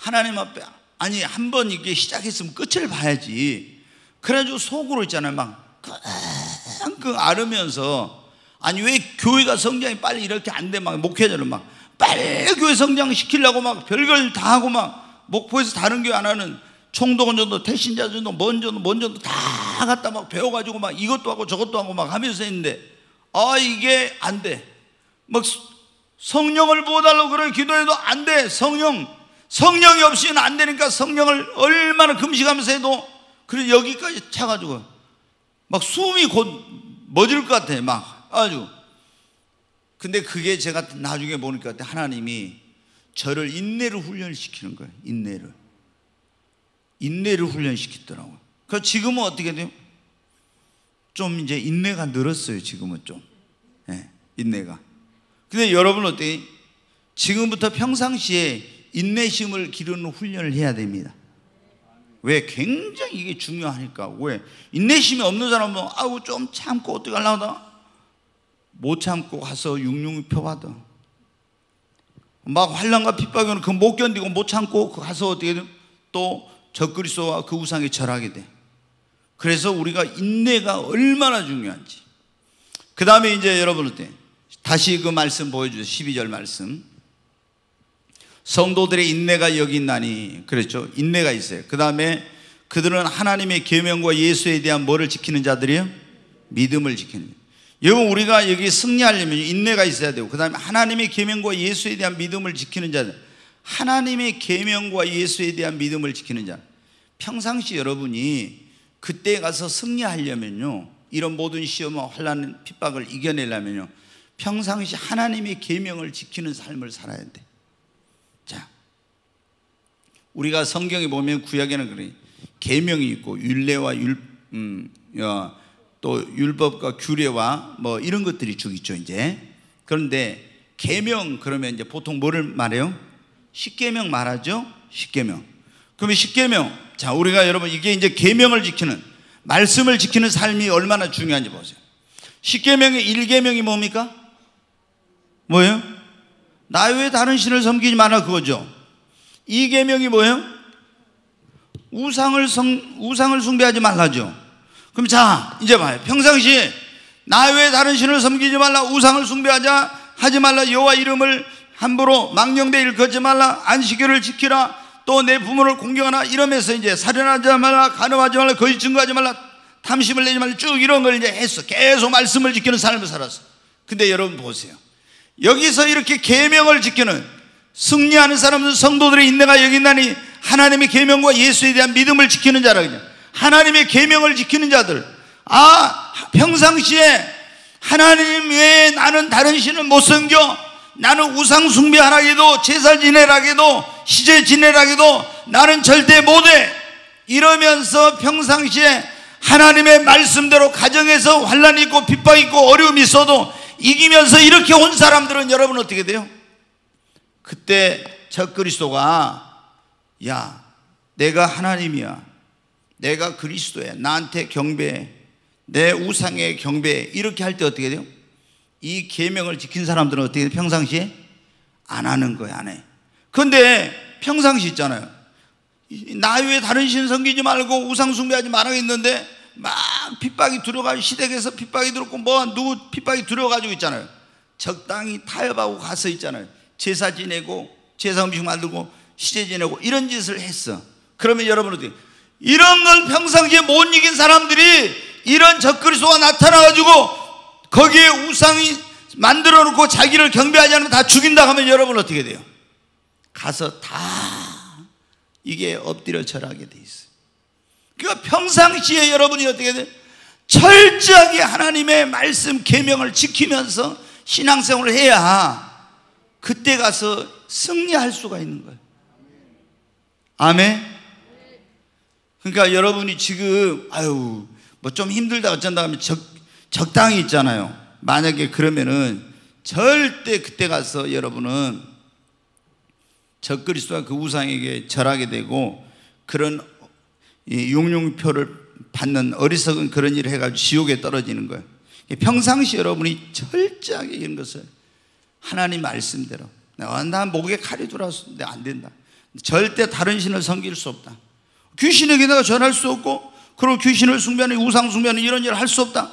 하나님 앞에, 아니 한 번 이게 시작했으면 끝을 봐야지. 그래가지고 속으로 있잖아요, 막 끙끙 앓으면서, 아니 왜 교회가 성장이 빨리 이렇게 안 돼, 막 목회자는 막 빨리 교회 성장시키려고 막 별걸 다 하고 막 목포에서 다른 교회 안 하는 총독원전도 태신자전도 먼저도 다 갖다 막 배워가지고 막 이것도 하고 저것도 하고 막 하면서 했는데, 아 이게 안 돼. 막 성령을 부어달라고 그래 기도해도 안 돼. 성령이 없이는 안 되니까 성령을 얼마나 금식하면서 해도, 그래 여기까지 차가지고 막 숨이 곧 멎을 것 같아, 막 아주. 근데 그게 제가 나중에 보니까 하나님이 저를 인내를 훈련시키는 거예요. 인내를 훈련시키더라고요. 그래서 지금은 어떻게 돼요? 좀 이제 인내가 늘었어요, 지금은 좀. 예, 인내가. 근데 여러분 어때요? 지금부터 평상시에 인내심을 기르는 훈련을 해야 됩니다. 왜? 굉장히 이게 중요하니까. 왜? 인내심이 없는 사람은 아우 좀 참고 어떻게 하려고 하다? 못 참고 가서 육육 펴봐도 막 환난과 핍박은 그 못 견디고 못 참고 가서 어떻게 돼요? 또 적그리스도와 그 우상에 절하게 돼. 그래서 우리가 인내가 얼마나 중요한지. 그 다음에 이제 여러분한테 다시 그 말씀 보여주세요. 12절 말씀. 성도들의 인내가 여기 있나니. 그렇죠, 인내가 있어요. 그 다음에 그들은 하나님의 계명과 예수에 대한 뭐를 지키는 자들이에요? 믿음을 지키는 자들. 여러분 우리가 여기 승리하려면 인내가 있어야 되고, 그 다음에 하나님의 계명과 예수에 대한 믿음을 지키는 자들. 하나님의 계명과 예수에 대한 믿음을 지키는 자. 평상시 여러분이 그때 가서 승리하려면요, 이런 모든 시험과 환난 핍박을 이겨내려면요, 평상시 하나님의 계명을 지키는 삶을 살아야 돼. 자, 우리가 성경에 보면 구약에는 그래 계명이 있고 율례와 또 율법과 규례와 뭐 이런 것들이 쭉 있죠 이제. 그런데 계명 그러면 이제 보통 뭐를 말해요? 십계명 말하죠? 십계명. 그러면 십계명, 자 우리가 여러분 이게 이제 계명을 지키는, 말씀을 지키는 삶이 얼마나 중요한지 보세요. 십계명의 1계명이 뭡니까? 뭐예요? 나 외에 다른 신을 섬기지 마라, 그거죠. 2계명이 뭐예요? 우상을 숭배하지 말라죠. 그럼 자 이제 봐요. 평상시에 나 외에 다른 신을 섬기지 말라, 우상을 숭배하자 하지 말라, 여호와 이름을 함부로 망령되이를 걷지 말라, 안식일을 지키라, 또 내 부모를 공경하라, 이러면서 이제 살인하지 말라, 간음하지 말라, 거짓 증거하지 말라, 탐심을 내지 말라, 쭉 이런 걸 이제 했어. 계속 말씀을 지키는 삶을 살았어. 근데 여러분 보세요. 여기서 이렇게 계명을 지키는 승리하는 사람들, 성도들의 인내가 여기 있나니 하나님의 계명과 예수에 대한 믿음을 지키는 자라. 그냥 하나님의 계명을 지키는 자들. 아 평상시에 하나님 외에 나는 다른 신을 못 섬겨, 나는 우상 숭배하라기도, 제사 지내라기도, 시제 지내라기도 나는 절대 못해, 이러면서 평상시에 하나님의 말씀대로 가정에서 환란이 있고 핍박이 있고 어려움이 있어도 이기면서 이렇게 온 사람들은 여러분 어떻게 돼요? 그때 적그리스도가, 야 내가 하나님이야, 내가 그리스도야, 나한테 경배해, 내 우상에 경배해, 이렇게 할 때 어떻게 돼요? 이 계명을 지킨 사람들은 어떻게 돼요? 평상시에 안 하는 거예요, 안 해. 그런데 평상시 있잖아요, 나 외에 다른 신 섬기지 말고 우상 숭배하지 말라고 했는데 막 핍박이 들어가고, 시댁에서 핍박이 들었고 뭐 누구 핍박이 들어가지고 있잖아요. 적당히 타협하고 가서 있잖아요, 제사 지내고 제사 음식 만들고 시제 지내고 이런 짓을 했어. 그러면 여러분 어떻게, 이런 걸 평상시에 못 이긴 사람들이 이런 적그리스도가 나타나가지고 거기에 우상이 만들어 놓고 자기를 경배하지 않으면 다 죽인다고 하면 여러분 어떻게 돼요? 가서 다 이게 엎드려 절하게 돼 있어요. 그러니까 평상시에 여러분이 어떻게 돼요? 철저하게 하나님의 말씀 계명을 지키면서 신앙생활을 해야 그때 가서 승리할 수가 있는 거예요. 아멘. 그러니까 여러분이 지금 아유 뭐 좀 힘들다 어쩐다 하면 적당히 있잖아요. 만약에 그러면은 절대 그때 가서 여러분은 적그리스도와 그 우상에게 절하게 되고 그런 용용표를 받는 어리석은 그런 일을 해가지고 지옥에 떨어지는 거예요. 평상시 여러분이 철저하게 이런 것을 하나님 말씀대로, 난 목에 칼이 들어왔는데 안 된다, 절대 다른 신을 섬길 수 없다. 귀신에게 내가 전할 수 없고, 그리고 귀신을 숭배하는 우상 숭배하는 이런 일을 할 수 없다.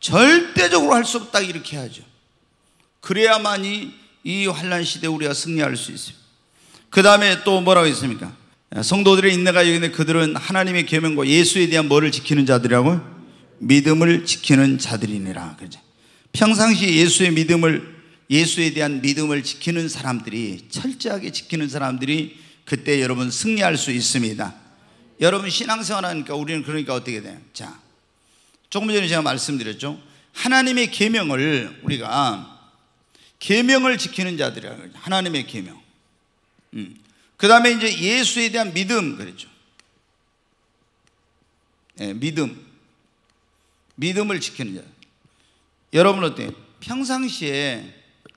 절대적으로 할 수 없다. 이렇게 하죠. 그래야만이 이 환난 시대에 우리가 승리할 수 있어요. 그 다음에 또 뭐라고 했습니까? 성도들의 인내가 여기는데 그들은 하나님의 계명과 예수에 대한 뭐를 지키는 자들이라고? 믿음을 지키는 자들이니라. 그렇죠? 평상시 예수에 대한 믿음을 지키는 사람들이, 철저하게 지키는 사람들이 그때 여러분 승리할 수 있습니다. 여러분 신앙생활 하니까 우리는 그러니까 어떻게 돼요? 자, 조금 전에 제가 말씀드렸죠. 하나님의 계명을 우리가 계명을 지키는 자들이라고 그러죠. 하나님의 계명. 그 다음에 이제 예수에 대한 믿음, 그랬죠. 네, 믿음을 지키는 자. 여러분 어때요? 평상시에,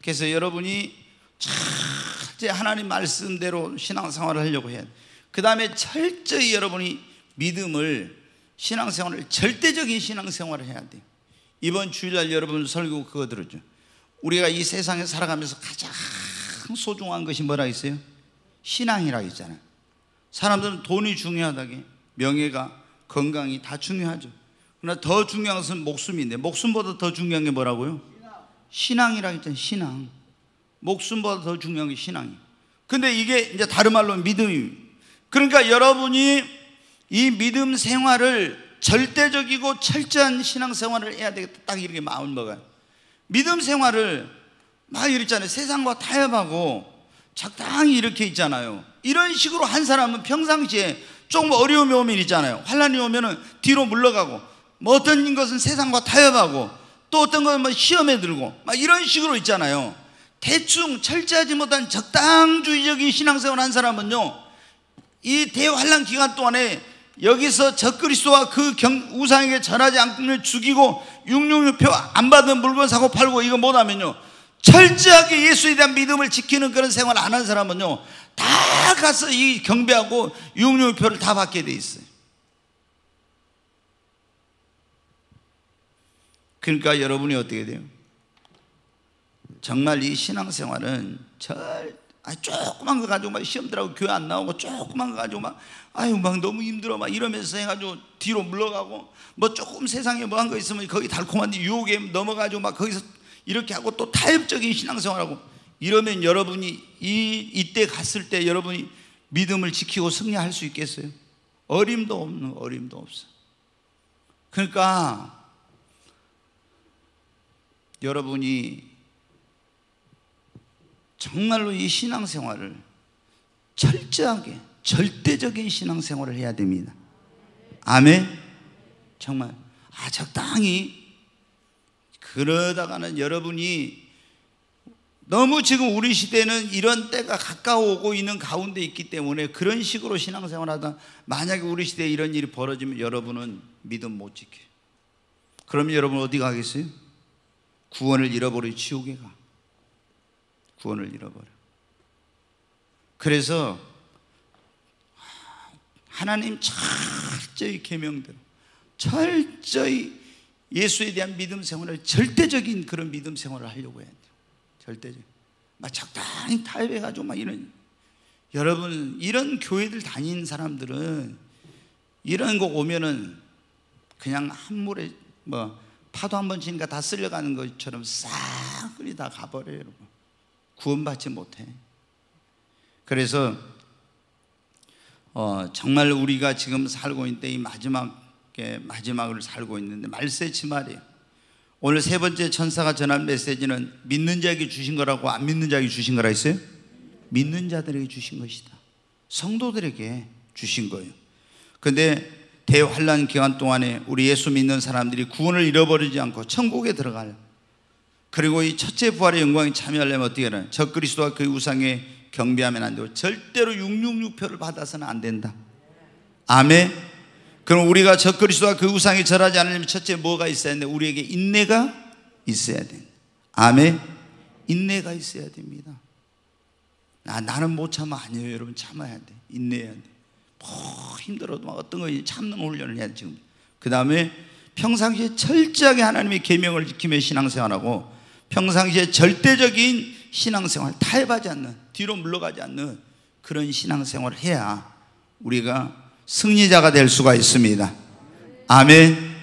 그래서 여러분이 철저히 하나님 말씀대로 신앙생활을 하려고 해야 돼. 그 다음에 철저히 여러분이 믿음을, 신앙생활을, 절대적인 신앙생활을 해야 돼요. 이번 주일날 여러분 설교 그거 들었죠. 우리가 이 세상에 살아가면서 가장 소중한 것이 뭐라 했어요? 신앙이라고 했잖아요. 사람들은 돈이 중요하다게, 명예가, 건강이 다 중요하죠. 그러나 더 중요한 것은 목숨인데, 목숨보다 더 중요한 게 뭐라고요? 신앙이라고 했잖아요. 신앙. 목숨보다 더 중요한 게 신앙이에요. 근데 이게 이제 다른 말로 믿음입니다. 그러니까 여러분이 이 믿음 생활을, 절대적이고 철저한 신앙 생활을 해야 되겠다. 딱 이렇게 마음 먹어요. 믿음 생활을 막 이랬잖아요. 세상과 타협하고 적당히 이렇게 있잖아요. 이런 식으로 한 사람은 평상시에 조금 어려움이 오면 있잖아요. 환란이 오면은 뒤로 물러가고, 뭐 어떤 것은 세상과 타협하고, 또 어떤 것은 뭐 시험에 들고, 막 이런 식으로 있잖아요. 대충 철저하지 못한 적당주의적인 신앙생활 한 사람은요, 이 대환란 기간 동안에 여기서 적그리스도와 그 우상에게 전하지 않고 죽이고 666표 안 받은 물건 사고 팔고 이거 못하면요, 철저하게 예수에 대한 믿음을 지키는 그런 생활 안 한 사람은요, 다 가서 이 경배하고 666표를 다 받게 돼 있어요. 그러니까 여러분이 어떻게 돼요? 정말 이 신앙생활은 조그만 거 가지고 막 시험 들하고 교회 안 나오고, 조그만 거 가지고 막 아유 막 너무 힘들어 막 이러면서 해가지고 뒤로 물러가고, 뭐 조금 세상에 뭐 한 거 있으면 거기 달콤한 데 유혹에 넘어가지고 막 거기서 이렇게 하고, 또 타협적인 신앙생활하고 이러면 여러분이 이때 갔을 때 여러분이 믿음을 지키고 승리할 수 있겠어요? 어림도 없는, 어림도 없어. 그러니까 여러분이 정말로 이 신앙생활을 철저하게, 절대적인 신앙생활을 해야 됩니다. 아멘? 정말 적당히. 그러다가는 여러분이 너무, 지금 우리 시대는 이런 때가 가까워오고 있는 가운데 있기 때문에 그런 식으로 신앙생활 하다 만약에 우리 시대에 이런 일이 벌어지면 여러분은 믿음 못 지켜요. 그러면 여러분 어디 가겠어요? 구원을 잃어버려, 지옥에 가. 구원을 잃어버려. 그래서 하나님 철저히 계명대로, 철저히 예수에 대한 믿음 생활을, 절대적인 그런 믿음 생활을 하려고 해야 돼요. 절대적. 막 적당히 타협해가지고 막 이런. 여러분 이런 교회들 다닌 사람들은 이런 거 오면은 그냥 한물에 뭐 파도 한 번 치니까 다 쓸려가는 것처럼 싹 끌이 다 가버려요. 여러분. 구원받지 못해. 그래서 정말 우리가 지금 살고 있는 때, 이 마지막을 살고 있는데 말세치말이에요. 오늘 세 번째 천사가 전한 메시지는 믿는 자에게 주신 거라고, 안 믿는 자에게 주신 거라 했어요? 믿는 자들에게 주신 것이다. 성도들에게 주신 거예요. 그런데 대환란 기간 동안에 우리 예수 믿는 사람들이 구원을 잃어버리지 않고 천국에 들어가요. 그리고 이 첫째 부활의 영광에 참여하려면 어떻게 하나요? 적그리스도와 그 우상에 경배하면 안 되고, 절대로 666표를 받아서는 안 된다. 아멘. 그럼 우리가 적그리스도와 그 우상에 절하지 않으려면 첫째 뭐가 있어야 되는데, 우리에게 인내가 있어야 된다. 아멘. 인내가 있어야 됩니다. 나는 못 참아. 아니에요. 여러분 참아야 돼. 인내해야 돼. 힘들어도 막 어떤 거 참는 훈련을 해야 돼, 지금. 그 다음에 평상시에 철저하게 하나님의 계명을 지키며 신앙생활하고, 평상시에 절대적인 신앙생활, 타협하지 않는, 뒤로 물러가지 않는 그런 신앙생활을 해야 우리가 승리자가 될 수가 있습니다. 아멘.